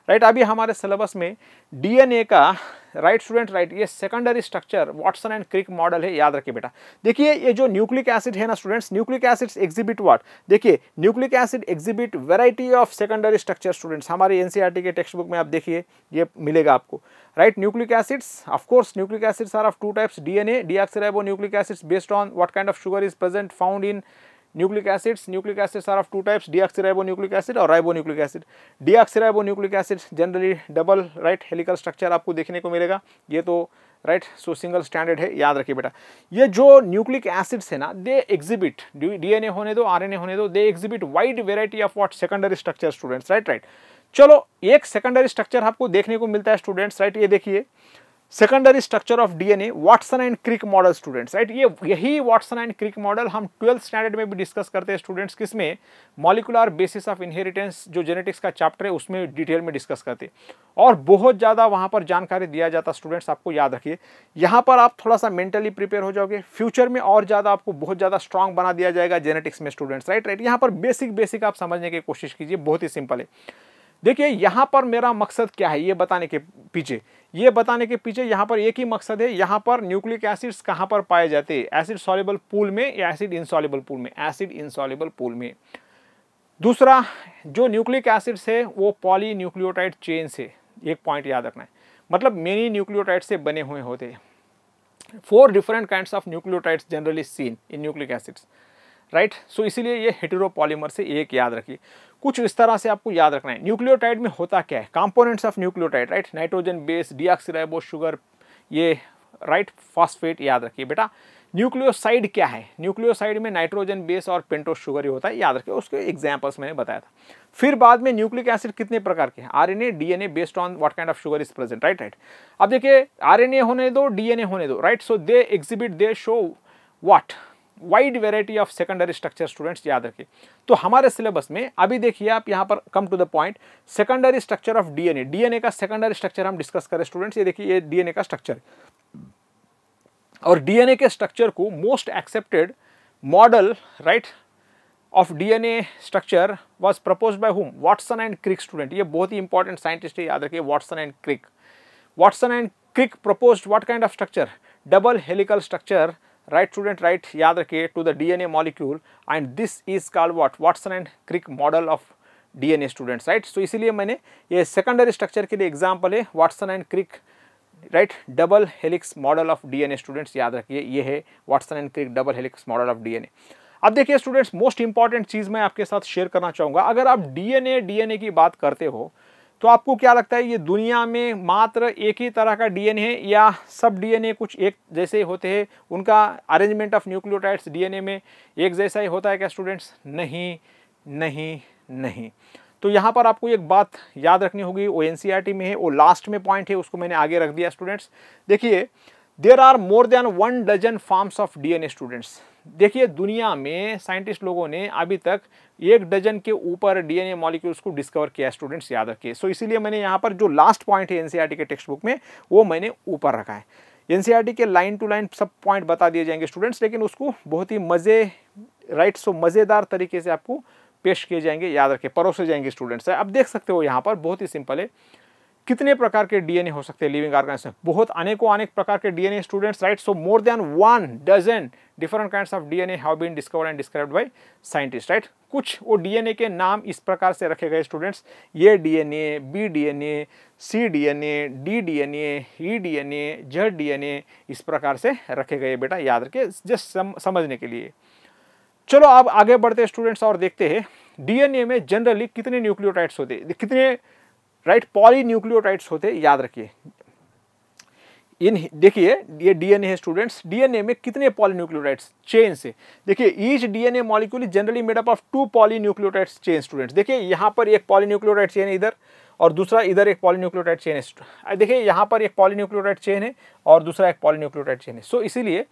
राइट। अभी हमारे सिलेबस में डीएनए का, राइट स्टूडेंट, राइट, ये secondary structure Watson and Crick model है, याद रखिए बेटा। देखिए ये जो न्यूक्लिक एसिड है ना students, nucleic acids exhibit what, देखिए nucleic acid exhibit variety of secondary structure students, हमारे एनसीईआरटी के टेक्स्ट बुक में आप देखिए ये मिलेगा आपको, right. Nucleic acids, of course nucleic acids are of 2 types, DNA deoxyribo nucleic acids based on what kind of sugar is present found in nucleic acids are of 2 types, deoxyribo nucleic acid और ribo nucleic acid. Deoxyribo nucleic acid generally double, right, helical structure आपको देखने को मिलेगा, ये तो right, सो single standard है, याद रखिए बेटा। ये जो न्यूक्लिक एसिड्स है ना, दे एग्जिबिट, डीएनए होने दो आरएनए होने दो, they exhibit wide variety of what, secondary structure students, right right. चलो एक सेकेंडरी स्ट्रक्चर आपको देखने को मिलता है स्टूडेंट्स, राइट, ये देखिए secondary structure of DNA Watson and Crick model students, right. ये यही वाटसन एंड क्रिक मॉडल हम 12th स्टैंडर्ड में भी डिस्कस करते हैं स्टूडेंट्स, किसमें, मॉलिकुलर बेसिस ऑफ इनहेरिटेंस जो जेनेटिक्स का चैप्टर है उसमें डिटेल में डिस्कस करते हैं, और बहुत ज़्यादा वहाँ पर जानकारी दिया जाता स्टूडेंट्स, आपको याद रखिए। यहाँ पर आप थोड़ा सा मेंटली प्रिपेयर हो जाओगे, फ्यूचर में और ज़्यादा आपको बहुत ज़्यादा स्ट्रांग बना दिया जाएगा जेनेटिक्स में स्टूडेंट्स, राइट राइट। यहाँ पर बेसिक आप समझने की कोशिश कीजिए, बहुत ही सिंपल है। देखिए यहाँ पर मेरा मकसद क्या है, ये बताने के पीछे यहाँ पर एक ही मकसद है, यहाँ पर न्यूक्लिक एसिड्स कहाँ पर पाए जाते हैं, एसिड सॉल्युबल पूल में या एसिड इनसॉल्युबल पूल में, एसिड इनसॉल्युबल पूल में। दूसरा जो न्यूक्लिक एसिड्स है वो पॉलीन्यूक्लियोटाइड चेन से, एक पॉइंट याद रखना है, मतलब मेनी न्यूक्लियोटाइड से बने हुए होते हैं। 4 different kinds of nucleotides generally seen in nucleic acids, right, so इसीलिए ये हेटेरोपॉलीमर से, एक याद रखिए। कुछ इस तरह से आपको याद रखना है। न्यूक्लियोटाइड में होता क्या है, components of nucleotide, right, nitrogen base, deoxyribo, sugar, ये राइट, फास्फेट, याद रखिए बेटा। न्यूक्लियोसाइड क्या है, न्यूक्लियोसाइड में नाइट्रोजन बेस और पेंटोस शुगर ही होता है, याद रखिए, उसके एग्जाम्पल्स मैंने बताया था। फिर बाद में न्यूक्लिक एसिड कितने प्रकार के हैं, RNA DNA based on what kind of sugar is present, right right. अब देखिए आरएनए होने दो डीएनए होने दो, right, so they exhibit they show what, wide variety of secondary structure students, याद रखिए। तो हमारे सिलेबस में अभी देखिए आप यहाँ पर come to the point, secondary structure of DNA, DNA का सेकेंडरी स्ट्रक्चर हम डिस्कस करें स्टूडेंट्स। ये देखिए ये डीएनए का स्ट्रक्चर, और डीएनए के स्ट्रक्चर को most accepted model, right, of DNA structure was propose by whom, Watson and Crick student. ये बहुत ही इंपॉर्टेंट साइंटिस्ट है, याद रखिए, Watson and Crick. Watson and Crick propose what kind of structure, double helical structure, right student, right, याद रखिए, to the DNA molecule, and this is called what, Watson and Crick model of DNA students, right. So इसीलिए मैंने ये secondary structure के लिए example है Watson and Crick, right, double helix model of DNA students, याद रखिए, ये है Watson and Crick double helix model of DNA. अब देखिए स्टूडेंट्स, मोस्ट इंपॉर्टेंट चीज़ मैं आपके साथ शेयर करना चाहूँगा। अगर आप डीएनए की बात करते हो तो आपको क्या लगता है ये दुनिया में मात्र एक ही तरह का डीएनए है या सब डीएनए कुछ एक जैसे होते हैं, उनका अरेंजमेंट ऑफ न्यूक्लियोटाइड्स डीएनए में एक जैसा ही होता है क्या स्टूडेंट्स? नहीं। तो यहाँ पर आपको एक बात याद रखनी होगी, वो एनसीईआरटी में है, वो लास्ट में पॉइंट है, उसको मैंने आगे रख दिया स्टूडेंट्स। देखिए there are more than 1 dozen forms of DNA students. देखिए दुनिया में साइंटिस्ट लोगों ने अभी तक 1 डजन के ऊपर डीएनए मॉलिक्यूल्स को डिस्कवर किया स्टूडेंट्स, याद रखिए। सो इसीलिए मैंने यहाँ पर जो लास्ट पॉइंट है एनसीईआरटी के टेक्स्ट बुक में वो मैंने ऊपर रखा है। एनसीईआरटी के लाइन टू लाइन सब पॉइंट बता दिए जाएंगे स्टूडेंट्स, लेकिन उसको बहुत ही मज़ेदार तरीके से आपको पेश किए जाएंगे, याद रखें, परोसे जाएंगे स्टूडेंट्स। अब देख सकते हो यहाँ पर बहुत ही सिंपल है, कितने प्रकार के डीएनए हो सकते हैं लिविंग ऑर्गेनिज्म, बहुत अनेकों अनेक प्रकार के DNA students, right. So more than 1 dozen different kinds of DNA have been discovered and described by scientist, right. कुछ वो डीएनए के नाम इस प्रकार से रखे गए स्टूडेंट्स, ये DNA, B DNA, C DNA, D DNA, E DNA, Z DNA, इस प्रकार से रखे गए बेटा, याद रखे, जस्ट समझने के लिए। चलो अब आगे बढ़ते स्टूडेंट्स और देखते हैं डीएनए में जनरली कितने न्यूक्लियोटाइड्स होते हैं, कितने राइट पॉलीन्यूक्लियोटाइड्स होते, याद रखिए। इन देखिए ये डीएनए है स्टूडेंट्स, डीएनए में कितने पॉलीन्यूक्लियोटाइड्स चेन से, देखिए each DNA molecule is generally made up of 2 polynucleotides chain students. देखिए यहाँ पर एक पॉलीन्यूक्लियोटाइड चेन है इधर, और दूसरा इधर एक पॉलीन्यूक्लियोटाइड चेन है। देखिए यहाँ पर एक पॉलीन्यूक्लियोटाइड चेन है और दूसरा एक पॉलीन्यूक्लियोटाइड चेन है। सो इसीलिए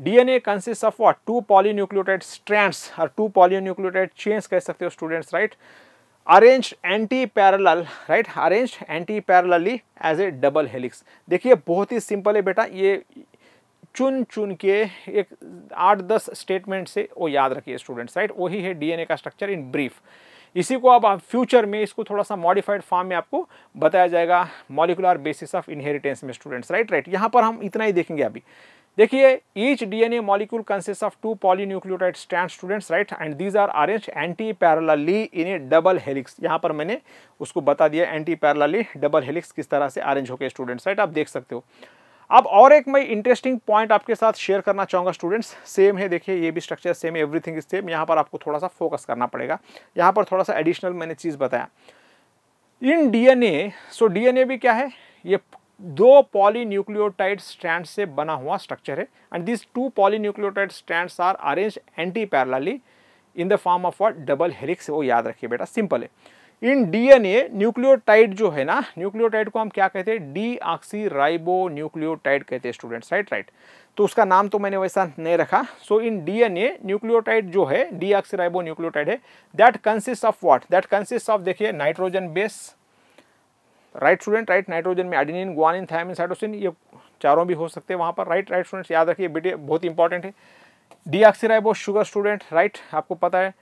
DNA consist of what 2 polynucleotide strands और 2 पॉलीन्यूक्लियोटाइड चेन्स कह सकते हो students, right. Arranged anti parallel, right, arranged anti parallelly as a double helix. देखिए बहुत ही सिंपल है बेटा, ये चुन चुन के एक 8-10 स्टेटमेंट से वो याद रखिए स्टूडेंट्स, राइट। वही है डीएनए का स्ट्रक्चर इन ब्रीफ। इसी को अब फ्यूचर में इसको थोड़ा सा मॉडिफाइड फॉर्म में आपको बताया जाएगा मॉलिकुलर बेसिस ऑफ इनहेरिटेंस में स्टूडेंट्स, राइट राइट। यहाँ पर हम इतना ही देखेंगे अभी। देखिए each DNA molecule consist of 2 polynucleotide strand students, right, and these are arrange anti parallelly in a double helix. यहाँ पर मैंने उसको बता दिया एंटी पैरेलली डबल हेलिक्स किस तरह से अरेंज होकर स्टूडेंट्स, राइट, आप देख सकते हो। अब और एक मैं इंटरेस्टिंग पॉइंट आपके साथ शेयर करना चाहूँगा स्टूडेंट्स। सेम है, देखिए ये भी स्ट्रक्चर सेम है, एवरीथिंग इज सेम। यहाँ पर आपको थोड़ा सा फोकस करना पड़ेगा, यहाँ पर थोड़ा सा एडिशनल मैंने चीज़ बताया इन डीएनए। सो डीएनए भी क्या है, ये 2 पॉलीन्यूक्लियोटाइड स्ट्रैंड से बना हुआ स्ट्रक्चर है, and this 2 polynucleotide strands are arrange anti parallelly in the form of what double helix. वो याद रखिए बेटा, सिंपल है। इन डीएनए न्यूक्लियोटाइड जो है ना, न्यूक्लियोटाइड को हम क्या कहते हैं, डी ऑक्सी राइबो न्यूक्लियोटाइड कहते हैं स्टूडेंट्स, राइट राइट। तो उसका नाम तो मैंने वैसा नहीं रखा। सो इन डीएनए न्यूक्लियोटाइड जो है डी ऑक्सी राइबो न्यूक्लियोटाइड है, that consist of what, that consist of देखिए nitrogen base, right student, right. Nitrogen में एडेनिन, ग्वानिन, थायमिन, साइटोसिन, ये चारों भी हो सकते हैं वहाँ पर, राइट राइट स्टूडेंट्स, याद रखिए बेटे बहुत इंपॉर्टेंट है। D oxy ribo sugar student, right, आपको पता है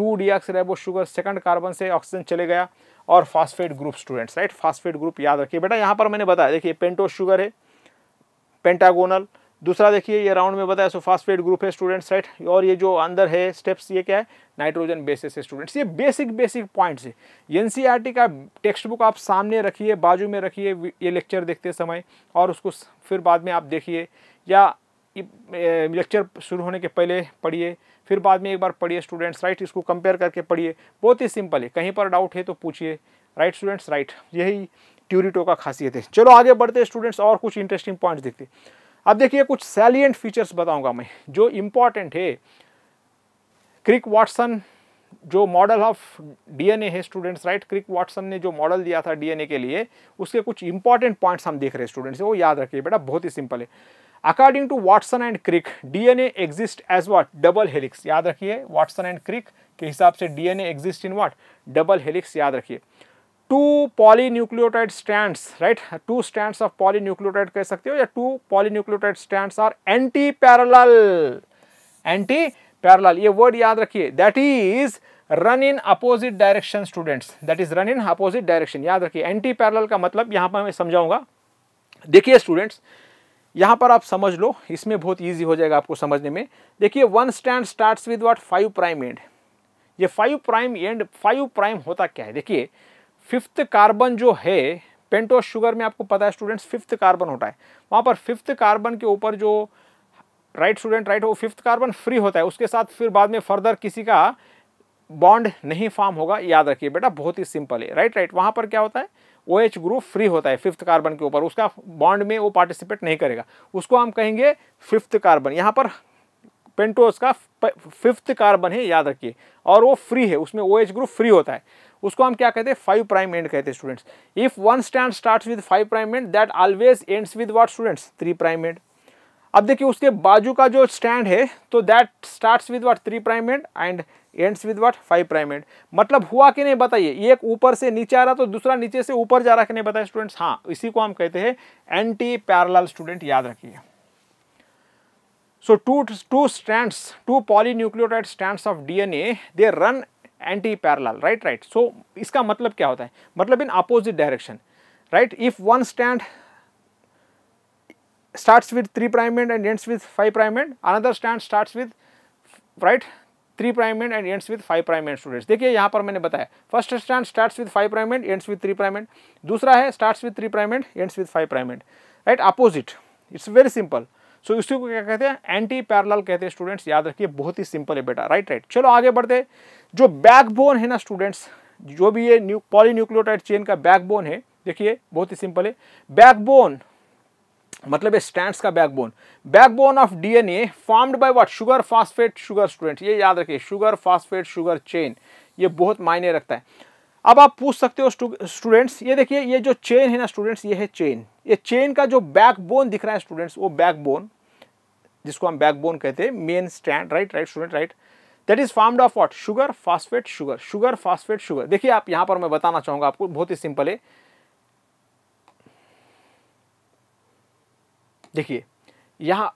2 डीऑक्सीराइबो शुगर सेकंड कार्बन से ऑक्सीजन चले गया, और phosphate group students, right, phosphate group याद रखिए बेटा। यहाँ पर मैंने बताया, देखिए पेंटोस शुगर है, पेंटागोनल, दूसरा देखिए ये राउंड में बताया, सो फास्फेट ग्रुप है स्टूडेंट्स, राइट, और ये जो अंदर है स्टेप्स ये क्या है, नाइट्रोजन बेसिस है स्टूडेंट्स। ये बेसिक पॉइंट्स है। एनसीईआरटी का टेक्स्ट बुक आप सामने रखिए, बाजू में रखिए ये लेक्चर देखते समय, और उसको फिर बाद में आप देखिए, या लेक्चर शुरू होने के पहले पढ़िए, फिर बाद में एक बार पढ़िए स्टूडेंट्स, राइट, इसको कंपेयर करके पढ़िए, बहुत ही सिंपल है। कहीं पर डाउट है तो पूछिए, राइट स्टूडेंट्स, राइट, यही ट्यूरिटो का खासियत है। चलो आगे बढ़ते स्टूडेंट्स और कुछ इंटरेस्टिंग पॉइंट्स देखते हैं। अब देखिए कुछ सैलिएंट फीचर्स बताऊंगा मैं जो इम्पॉर्टेंट है। क्रिक वाटसन जो मॉडल ऑफ डीएनए है स्टूडेंट्स, राइट, क्रिक वाटसन ने जो मॉडल दिया था डीएनए के लिए, उसके कुछ इंपॉर्टेंट पॉइंट्स हम देख रहे हैं स्टूडेंट्स, वो याद रखिए बेटा, बहुत ही सिंपल है। According to Watson and Crick, DNA exists as what? Double helix. याद रखिए Watson and Crick के हिसाब से DNA exists in what? Double helix. याद रखिए 2 polynucleotide strands, right? 2 strands of polynucleotide कह सकते हो, या 2 polynucleotide strands are anti-parallel. Anti-parallel. ये word याद रखिए. That is run in opposite direction students, that is run in opposite direction, याद रखिए। एंटी पैरेलल का मतलब यहाँ पर मैं समझाऊंगा। देखिए स्टूडेंट्स यहाँ पर आप समझ लो, इसमें बहुत इजी हो जाएगा आपको समझने में। देखिए 1 strand starts with what 5 prime end, ये 5 प्राइम एंड, 5 प्राइम होता क्या है, देखिए 5th कार्बन जो है पेंटोस शुगर में आपको पता है स्टूडेंट्स 5th कार्बन होता है, वहाँ पर 5th कार्बन के ऊपर जो राइट स्टूडेंट, राइट, वो 5th कार्बन फ्री होता है, उसके साथ फिर बाद में फर्दर किसी का बॉन्ड नहीं फॉर्म होगा, याद रखिए बेटा, बहुत ही सिंपल है। राइट राइट, वहाँ पर क्या होता है, OH ग्रुप फ्री होता है फिफ्थ कार्बन के ऊपर, उसका बॉन्ड में वो पार्टिसिपेट नहीं करेगा, उसको हम कहेंगे फिफ्थ कार्बन। यहाँ पर पेंटोज का फिफ्थ कार्बन है, याद रखिए, और वो फ्री है, उसमें OH ग्रुप फ्री होता है, उसको हम क्या कहते हैं, 5' एंड कहते हैं students. If one strand starts with 5' end that always ends with what students, 3' end. अब देखिए उसके बाजू का जो स्टैंड है तो that starts with what, 3' end and ends with what, 5' end. मतलब हुआ कि नहीं बताइए, एक ऊपर से नीचे आ रहा तो दूसरा नीचे से ऊपर जा रहा कि नहीं बताइए स्टूडेंट्स। हाँ, इसी को हम कहते हैं एंटी पैरेलल स्टूडेंट, याद रखिए। So two strands, two polynucleotide strands of DNA, they run anti parallel. Right right, so इसका मतलब क्या होता है, मतलब in opposite direction. Right, if one strand starts with 3' end and ends with 5' end, another strand starts with right 3' end and ends with 5' end students। देखिए यहाँ पर मैंने बताया, first strand starts with 5' end ends with 3' end, दूसरा है starts with 3' end ends with 5' end, right opposite, it's very simple। सो इसी को क्या कहते हैं, एंटी पैरेलल कहते हैं स्टूडेंट्स, याद रखिए, बहुत ही सिंपल है बेटा। राइट राइट, चलो आगे बढ़ते। जो बैकबोन है ना स्टूडेंट्स, जो भी ये न्यू पॉलीन्यूक्लियोटाइड चेन का बैकबोन है, देखिए बहुत ही सिंपल है। बैकबोन मतलब ये स्ट्रैंड्स का backbone, backbone of DNA formed by what, sugar phosphate sugar students, ये याद रखिए, शुगर फास्फेट शुगर चेन, ये बहुत मायने रखता है। अब आप पूछ सकते हो स्टूडेंट्स, ये देखिए, ये जो चेन है ना स्टूडेंट्स, ये है चेन, ये चेन का जो बैकबोन दिख रहा है स्टूडेंट्स, वो बैकबोन, जिसको हम बैकबोन कहते हैं, main strand. Right right student, right, that is formed of what, sugar phosphate sugar, sugar phosphate sugar. देखिए आप यहाँ पर मैं बताना चाहूँगा आपको, बहुत ही सिंपल है। देखिए यहाँ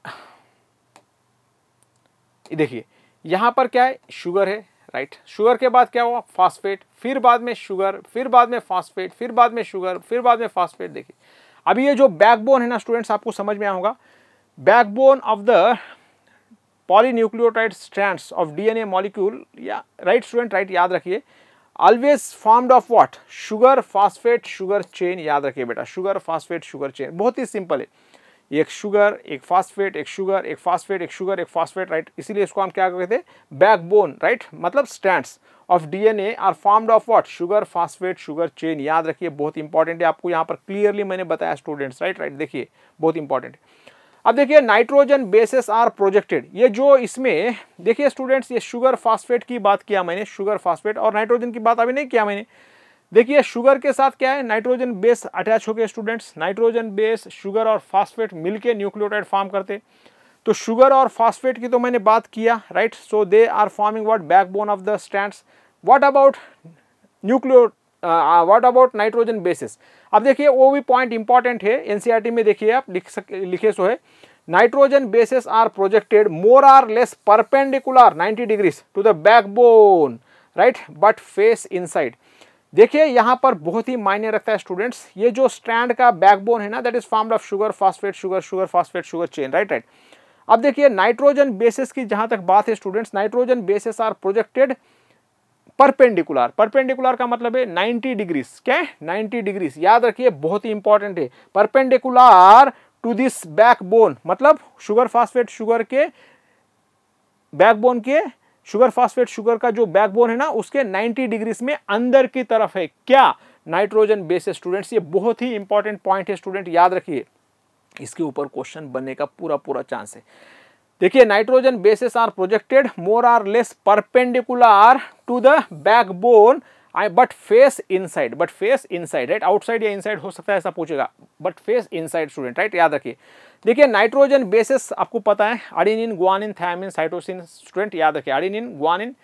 पर क्या है, शुगर है। राइट, शुगर के बाद क्या हुआ, फास्फेट, फिर बाद में शुगर, फिर बाद में फास्फेट, फिर बाद में शुगर, फिर बाद में फास्फेट। देखिए अभी ये जो बैकबोन है ना स्टूडेंट्स, आपको समझ में आया होगा, backbone of the polynucleotide strands of DNA molecule, या राइट स्टूडेंट राइट, याद रखिए, always formed of what, sugar phosphate sugar chain, याद रखिए बेटा, शुगर फास्फेट शुगर चेन, बहुत ही सिंपल है। एक शुगर, एक फास्फेट, एक शुगर, एक फास्फेट, एक शुगर, एक फास्फेट। राइट, इसीलिए इसको हम क्या कहते हैं, बैकबोन। राइट, मतलब strands of DNA are formed of what, sugar phosphate sugar chain, याद रखिए, बहुत इंपॉर्टेंट है, आपको यहाँ पर क्लियरली मैंने बताया स्टूडेंट्स। राइट राइट, देखिए बहुत इंपॉर्टेंट। अब देखिए नाइट्रोजन बेसेस आर प्रोजेक्टेड, ये जो इसमें देखिए स्टूडेंट्स, ये शुगर फास्फेट की बात किया मैंने, शुगर फास्फेट, और नाइट्रोजन की बात अभी नहीं किया मैंने। देखिए शुगर के साथ क्या है, नाइट्रोजन बेस अटैच हो गए स्टूडेंट्स, नाइट्रोजन बेस शुगर और फास्फेट मिलके न्यूक्लियोटाइड फॉर्म करते, तो शुगर और फास्फेट की तो मैंने बात किया। Right, so they are forming what, backbone of the strands. What about nitrogen bases, अब देखिए वो भी पॉइंट इंपॉर्टेंट है, NCERT में देखिए आप लिखे सो है, nitrogen bases are projected more or less perpendicular 90 degrees to the backbone. Right, but face inside, देखिए यहाँ पर बहुत ही मायने रखता है स्टूडेंट्स, ये जो स्ट्रैंड का बैकबोन है ना, that is formed of sugar phosphate sugar, sugar phosphate sugar chain. Right right, अब देखिए नाइट्रोजन बेसेस की जहाँ तक बात है students, nitrogen bases are projected perpendicular, perpendicular का मतलब है 90 डिग्रीज, क्या है 90 डिग्रीज, याद रखिए बहुत ही इंपॉर्टेंट है, परपेंडिकुलर टू दिस बैकबोन, मतलब शुगर फास्फेट शुगर के बैकबोन के, शुगर फास्फेट शुगर का जो बैकबोन है ना, उसके 90 डिग्रीज में अंदर की तरफ है क्या, नाइट्रोजन बेसेस स्टूडेंट्स, ये बहुत ही इंपॉर्टेंट पॉइंट है स्टूडेंट, याद रखिए, इसके ऊपर क्वेश्चन बनने का पूरा चांस है। देखिए nitrogen bases are projected more or less perpendicular to the backbone but face inside, but face inside, right, outside या इनसाइड हो सकता है, ऐसा पूछेगा, but face inside student. Right, याद रखिए, देखिए नाइट्रोजन बेसेस आपको पता है, adenine guanine thymine cytosine student, याद रखिए, एडेनिन ग्वानिन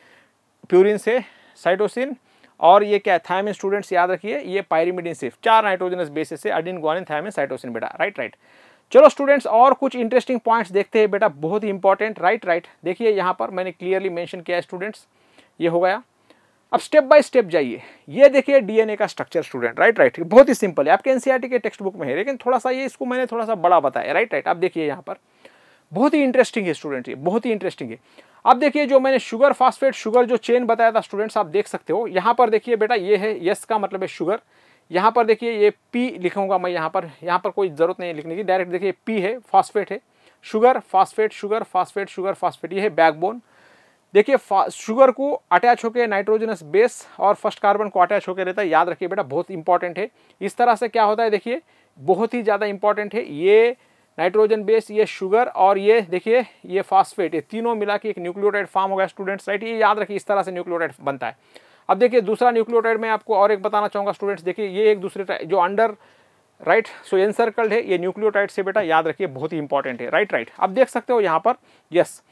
प्यूरिन से, साइटोसिन और ये क्या है थायमिन स्टूडेंट्स, याद रखिए, ये पायरिमिडिन से, 4 नाइट्रोजनस बेसेस से, एडेनिन ग्वानिन थायमिन साइटोसिन बेटा। राइट राइट, चलो स्टूडेंट्स और कुछ इंटरेस्टिंग पॉइंट्स देखते हैं बेटा, बहुत ही इंपॉर्टेंट। राइट राइट, देखिए यहाँ पर मैंने क्लियरली मेंशन किया है स्टूडेंट्स, ये हो गया। अब स्टेप बाय स्टेप जाइए, ये देखिए DNA का स्ट्रक्चर स्टूडेंट। राइट राइट, बहुत ही सिंपल है, आपके NCERT के टेक्स्ट बुक में है, लेकिन थोड़ा सा ये इसको मैंने थोड़ा सा बड़ा बताया। राइट राइट, आप देखिए यहाँ पर बहुत ही इंटरेस्टिंग है स्टूडेंट, ये बहुत ही इंटरेस्टिंग है। अब देखिए जो मैंने शुगर फास्फेट शुगर जो चेन बताया था स्टूडेंट्स, आप देख सकते हो यहाँ पर, देखिए बेटा ये है, यस का मतलब है शुगर, यहाँ पर देखिए ये P लिखूंगा मैं, यहाँ पर कोई ज़रूरत नहीं लिखने की, डायरेक्ट देखिए P है, फॉस्फेट है, sugar phosphate sugar phosphate sugar phosphate, ये है बैकबोन। देखिए शुगर को अटैच होकर नाइट्रोजनस बेस और फर्स्ट कार्बन को अटैच होकर रहता है। याद रखिए बेटा बहुत इंपॉर्टेंट है। इस तरह से क्या होता है देखिए बहुत ही ज़्यादा इंपॉर्टेंट है। ये नाइट्रोजन बेस, ये शुगर और ये देखिए ये फास्फेट, ये तीनों मिला के एक न्यूक्लियोटाइड फॉर्म होगा स्टूडेंट्स, राइट। ये याद रखिए इस तरह से न्यूक्लियोटाइड बनता है। अब देखिए दूसरा न्यूक्लियोटाइड मैं आपको और एक बताना चाहूँगा स्टूडेंट्स। देखिए ये एक दूसरे जो अंडर राइट सो एनसर्कल्ड है ये न्यूक्लियोटाइड से बेटा याद रखिए बहुत ही इंपॉर्टेंट है, राइट राइट। अब देख सकते हो यहाँ पर yes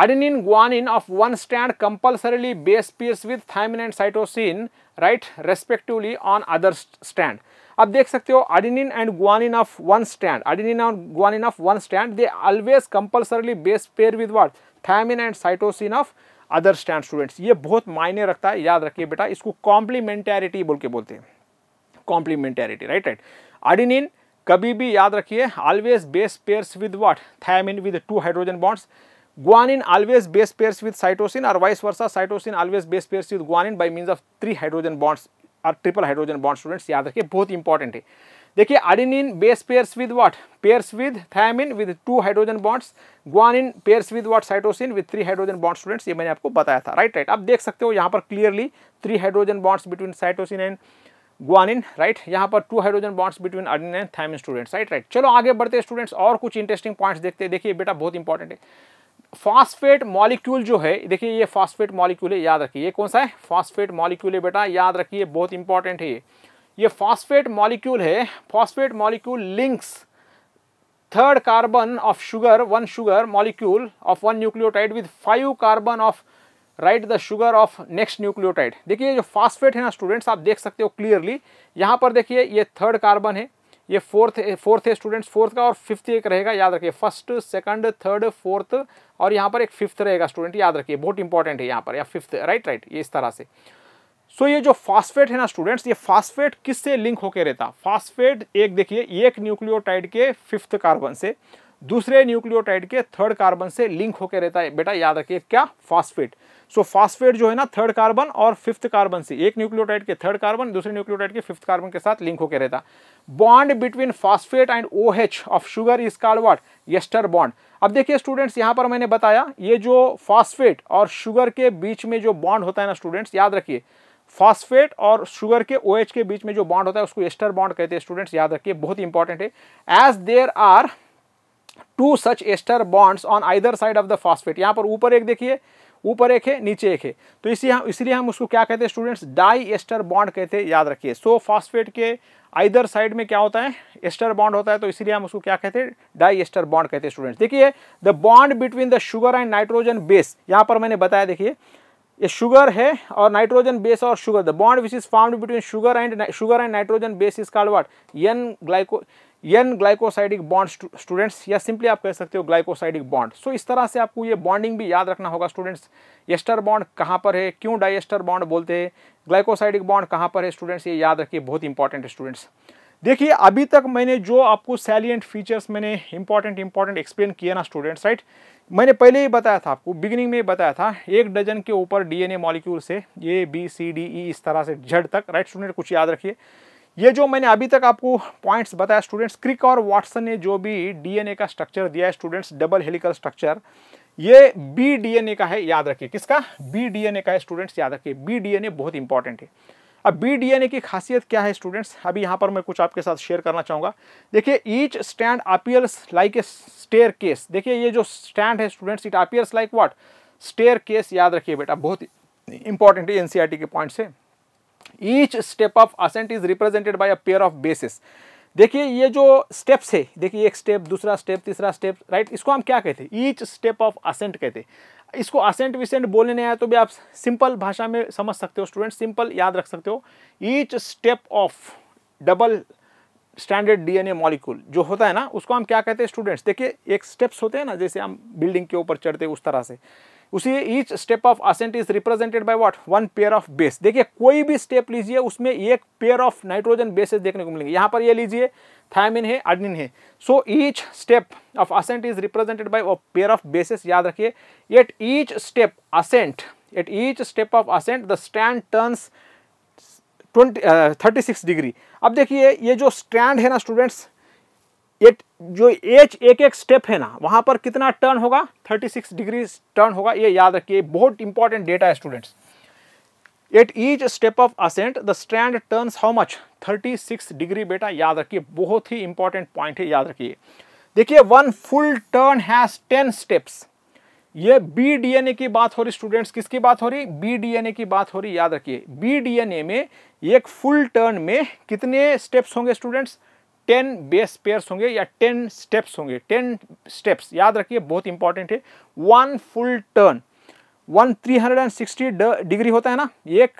adenine guanine of one strand compulsorily base pairs with thymine and cytosine right respectively on other strand। अब देख सकते हो adenine and guanine of one strand, adenine and guanine of one strand they always compulsorily base pair with what thymine and cytosine of other strand। Students ये बहुत मायने रखता है याद रखिए बेटा, इसको कॉम्प्लीमेंटेरिटी बोल के बोलते हैं, कॉम्प्लीमेंटेरिटी राइट राइट। adenine कभी भी याद रखिए always base pairs with what thymine with two hydrogen bonds, guanine always base pairs with cytosine or vice versa, cytosine always base pairs with guanine by means of three hydrogen bonds or triple hydrogen bonds। Students याद रखिए बहुत important है। देखिए adenine base pairs with what pairs with thymine with two hydrogen bonds, guanine pairs with what cytosine with three hydrogen bonds। Students ये मैंने आपको बताया था, राइट राइट। अब देख सकते हो यहाँ पर clearly three hydrogen bonds between cytosine and guanine, right. यहाँ पर two hydrogen bonds between adenine and thymine students, right right. चलो आगे बढ़ते हैं स्टूडेंट्स और कुछ इंटरेस्टिंग पॉइंट्स देखते हैं। देखिए बेटा बहुत इंपॉर्टेंट है फास्फेट मॉलिक्यूल जो है, देखिए ये फास्फेट मॉलिक्यूल है याद रखिए। ये कौन सा है फास्फेट मॉलिक्यूल है बेटा याद रखिए बहुत इंपॉर्टेंट है ये फास्फेट मॉलिक्यूल है। Phosphate molecule links third carbon of sugar molecule of one nucleotide with five carbon of right the sugar of next nucleotide. देखिए जो फास्फेट है ना स्टूडेंट्स आप देख सकते हो क्लियरली यहाँ पर, देखिए ये थर्ड कार्बन है, ये फोर्थ है स्टूडेंट्स, फोर्थ का और फिफ्थ एक रहेगा याद रखिए, फर्स्ट सेकंड थर्ड फोर्थ और यहाँ पर एक फिफ्थ रहेगा स्टूडेंट याद रखिए बहुत इंपॉर्टेंट है यहाँ पर या फिफ्थ राइट राइट। ये इस तरह से सो ये जो फास्फेट है ना स्टूडेंट्स ये फास्फेट किससे लिंक होके रहता, फास्फेट एक देखिए एक न्यूक्लियोटाइड के फिफ्थ कार्बन से दूसरे न्यूक्लियोटाइड के थर्ड कार्बन से लिंक होके रहता है बेटा याद रखिए क्या फास्फेट। सो फास्फेट जो है ना थर्ड कार्बन और फिफ्थ कार्बन से, एक न्यूक्लियोटाइड के थर्ड कार्बन दूसरे न्यूक्लियोटाइड के फिफ्थ कार्बन के साथ लिंक होके रहता। Bond between phosphate and OH of sugar is called what ester bond. अब देखिए स्टूडेंट्स यहाँ पर मैंने बताया ये जो फास्फेट और शुगर के बीच में जो बॉन्ड होता है ना स्टूडेंट्स याद रखिए, फास्फेट और शुगर के OH के बीच में जो बॉन्ड होता है उसको एस्टर बॉन्ड कहते हैं स्टूडेंट्स याद रखिए बहुत इंपॉर्टेंट है। As there are two such ester bonds on either side of the phosphate, यहाँ पर ऊपर एक देखिए, ऊपर एक है नीचे एक है, तो इसलिए हम उसको क्या कहते हैं स्टूडेंट्स डाई एस्टर बॉन्ड कहते हैं याद रखिए। सो फास्फेट के आइदर साइड में क्या होता है एस्टर बॉन्ड होता है, तो इसलिए हम उसको क्या कहते हैं डाई एस्टर बॉन्ड कहते हैं स्टूडेंट्स। देखिए the bond between the sugar and nitrogen base, यहाँ पर मैंने बताया देखिए ये शुगर है और नाइट्रोजन बेस और sugar, the bond which is formed between sugar and nitrogen base is called what N glycosidic bond students, या सिंपली आप कह सकते हो ग्लाइकोसाइडिक बॉन्ड। सो इस तरह से आपको ये बॉन्डिंग भी याद रखना होगा स्टूडेंट्स। एस्टर बॉन्ड कहाँ पर है, क्यों डाई एस्टर बॉन्ड बोलते हैं, ग्लाइकोसाइडिक बॉन्ड कहाँ पर है स्टूडेंट्स ये याद रखिए बहुत इंपॉर्टेंट है स्टूडेंट्स। देखिए अभी तक मैंने जो आपको सैलिएंट फीचर्स मैंने इंपॉर्टेंट एक्सप्लेन किया ना स्टूडेंट्स, राइट। मैंने पहले ही बताया था आपको, बिगिनिंग में ही बताया था 1 डजन के ऊपर DNA मॉलिक्यूल से A B C D E इस तरह से Z तक, राइट स्टूडेंट कुछ याद रखिए। ये जो मैंने अभी तक आपको पॉइंट्स बताया स्टूडेंट्स, क्रिक और वाटसन ने जो भी DNA का स्ट्रक्चर दिया है स्टूडेंट्स डबल हेलिकल स्ट्रक्चर, ये BDNA का है याद रखिए, किसका BDNA का है स्टूडेंट्स याद रखिए। BDNA बहुत इंपॉर्टेंट है। अब BDNA की खासियत क्या है स्टूडेंट्स अभी यहाँ पर मैं कुछ आपके साथ शेयर करना चाहूँगा। देखिए each stand appears like a staircase, देखिए ये जो स्टैंड है students it appears like what staircase याद रखिए बेटा बहुत इंपॉर्टेंट है NCERT के पॉइंट से। Each step of ascent is represented by a pair of bases, देखिए ये जो स्टेप्स है देखिए एक स्टेप दूसरा स्टेप तीसरा स्टेप राइट, इसको हम क्या कहते हैं ईच स्टेप ऑफ असेंट कहते हैं। इसको असेंट विसेंट बोलने नहीं आया तो भी आप सिंपल भाषा में समझ सकते हो स्टूडेंट, सिंपल याद रख सकते हो। Each step of double standard DNA molecule जो होता है ना उसको हम क्या कहते हैं स्टूडेंट्स, देखिए एक स्टेप्स होते हैं ना जैसे हम बिल्डिंग के ऊपर चढ़ते हैं उस तरह से, उसी each step of ascent is represented by what one pair of base. देखिए कोई भी स्टेप लीजिए उसमें एक पेयर ऑफ नाइट्रोजन बेसेस देखने को मिलेंगे, यहाँ पर ये लीजिए थायमिन है adenine है। So each step of ascent is represented by a pair of bases याद रखिए। At each step of ascent the strand turns 36 degree. अब देखिए ये जो स्ट्रैंड है ना स्टूडेंट्स ये जो एच एक एक स्टेप है ना, वहाँ पर कितना टर्न होगा, 36 डिग्री टर्न होगा। ये याद रखिए, बहुत इंपॉर्टेंट डेटा है students. At each step of ascent the strand turns how much, 36 degree बेटा, याद रखिए, बहुत ही इंपॉर्टेंट पॉइंट है, याद रखिए। देखिए, one full turn has 10 steps. ये बी डी एन ए की बात हो रही स्टूडेंट्स, किसकी बात हो रही, बी डी एन ए की बात हो रही। याद रखिए, बी डी एन ए में एक फुल टर्न में कितने स्टेप्स होंगे स्टूडेंट्स, 10 बेस पेयर्स होंगे या 10 स्टेप्स होंगे, 10 स्टेप्स, याद रखिए, बहुत इंपॉर्टेंट है। वन फुल टर्न, 360 डिग्री होता है ना, एक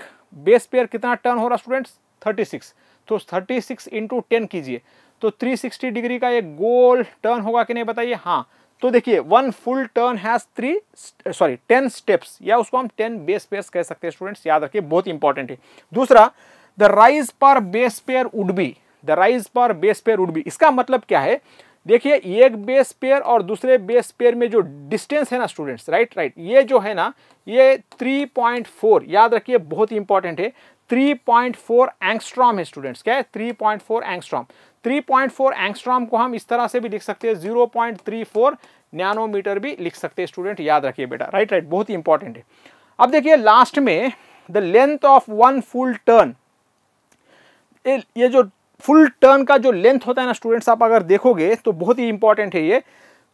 बेस पेयर कितना टर्न हो रहा स्टूडेंट्स, 36, तो 36 इंटू 10 कीजिए तो 360 डिग्री का एक गोल टर्न होगा कि नहीं बताइए। हाँ, तो देखिए, one full turn has 10 steps, या उसको हम 10 बेस पेयर्स कह सकते हैं स्टूडेंट्स, याद रखिए, बहुत इंपॉर्टेंट है। दूसरा, the rise per base pair would be, the rise per base pair would be, इसका मतलब क्या है, देखिए, एक बेस पेयर और दूसरे बेस पेयर में जो डिस्टेंस है ना स्टूडेंट्स, राइट, ये जो है ना, ये 3.4, याद रखिए, बहुत ही इंपॉर्टेंट है, 3.4 एंगस्ट्रॉम है स्टूडेंट्स। क्या है, 3.4 एंगस्ट्रॉम। 3.4 एंगस्ट्रॉम को हम इस तरह से भी लिख सकते हैं, 0.34 नैनोमीटर भी लिख सकते हैं स्टूडेंट, याद रखिए बेटा, राइट, बहुत ही इंपॉर्टेंट है। अब देखिए, लास्ट में the length of one full turn, ये जो फुल टर्न का जो लेंथ होता है ना स्टूडेंट्स, आप अगर देखोगे तो बहुत ही इंपॉर्टेंट है ये।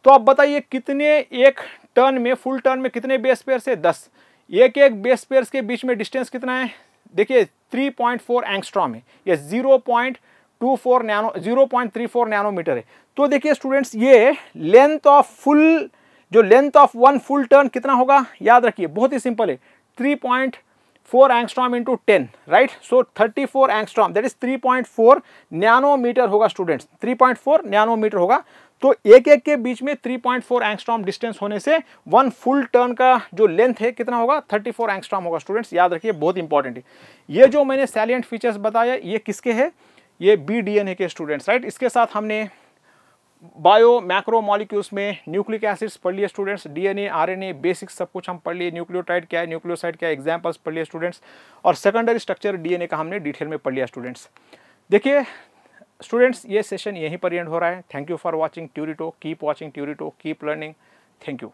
तो आप बताइए, कितने एक टर्न में, फुल टर्न में कितने बेस पेयर्स है, 10, एक एक बेस पेयर्स के बीच में डिस्टेंस कितना है, देखिए 3.4 एंगस्ट्रॉम है, ये 0.34 नैनोमीटर है। तो देखिए स्टूडेंट्स, ये लेंथ ऑफ फुल, जो length of one full turn कितना होगा, याद रखिए, बहुत ही सिंपल है, 3.4 angstrom into 10, right, so 34 angstrom, that is 3.4 nanometer होगा स्टूडेंट्स, 3.4 नैनोमीटर होगा। तो एक एक के बीच में 3.4 एंगस्ट्रॉम डिस्टेंस होने से वन फुल टर्न का जो लेंथ है कितना होगा, 34 एंगस्ट्रॉम होगा स्टूडेंट्स, याद रखिए, बहुत इंपॉर्टेंट है। ये जो मैंने सैलिएंट फीचर्स बताया, ये किसके हैं, ये बी डी एन ए के स्टूडेंट्स, राइट। इसके साथ हमने बायो मैक्रो मॉलिक्यूल्स में न्यूक्लिक एसिड्स पढ़ लिए स्टूडेंट्स, डीएनए, आरएनए, बेसिक्स सब कुछ हम पढ़ लिए, न्यूक्लियोटाइड क्या है, न्यूक्लियोसाइड क्या है, एग्जाम्पल्स पढ़ लिए स्टूडेंट्स, और सेकेंडरी स्ट्रक्चर डीएनए का हमने डिटेल में पढ़ लिया स्टूडेंट्स। देखिए स्टूडेंट्स, ये सेशन यहीं पर एंड हो रहा है। Thank you for watching ट्यूरिटो, keep watching ट्यूरिटो, keep learning, thank you.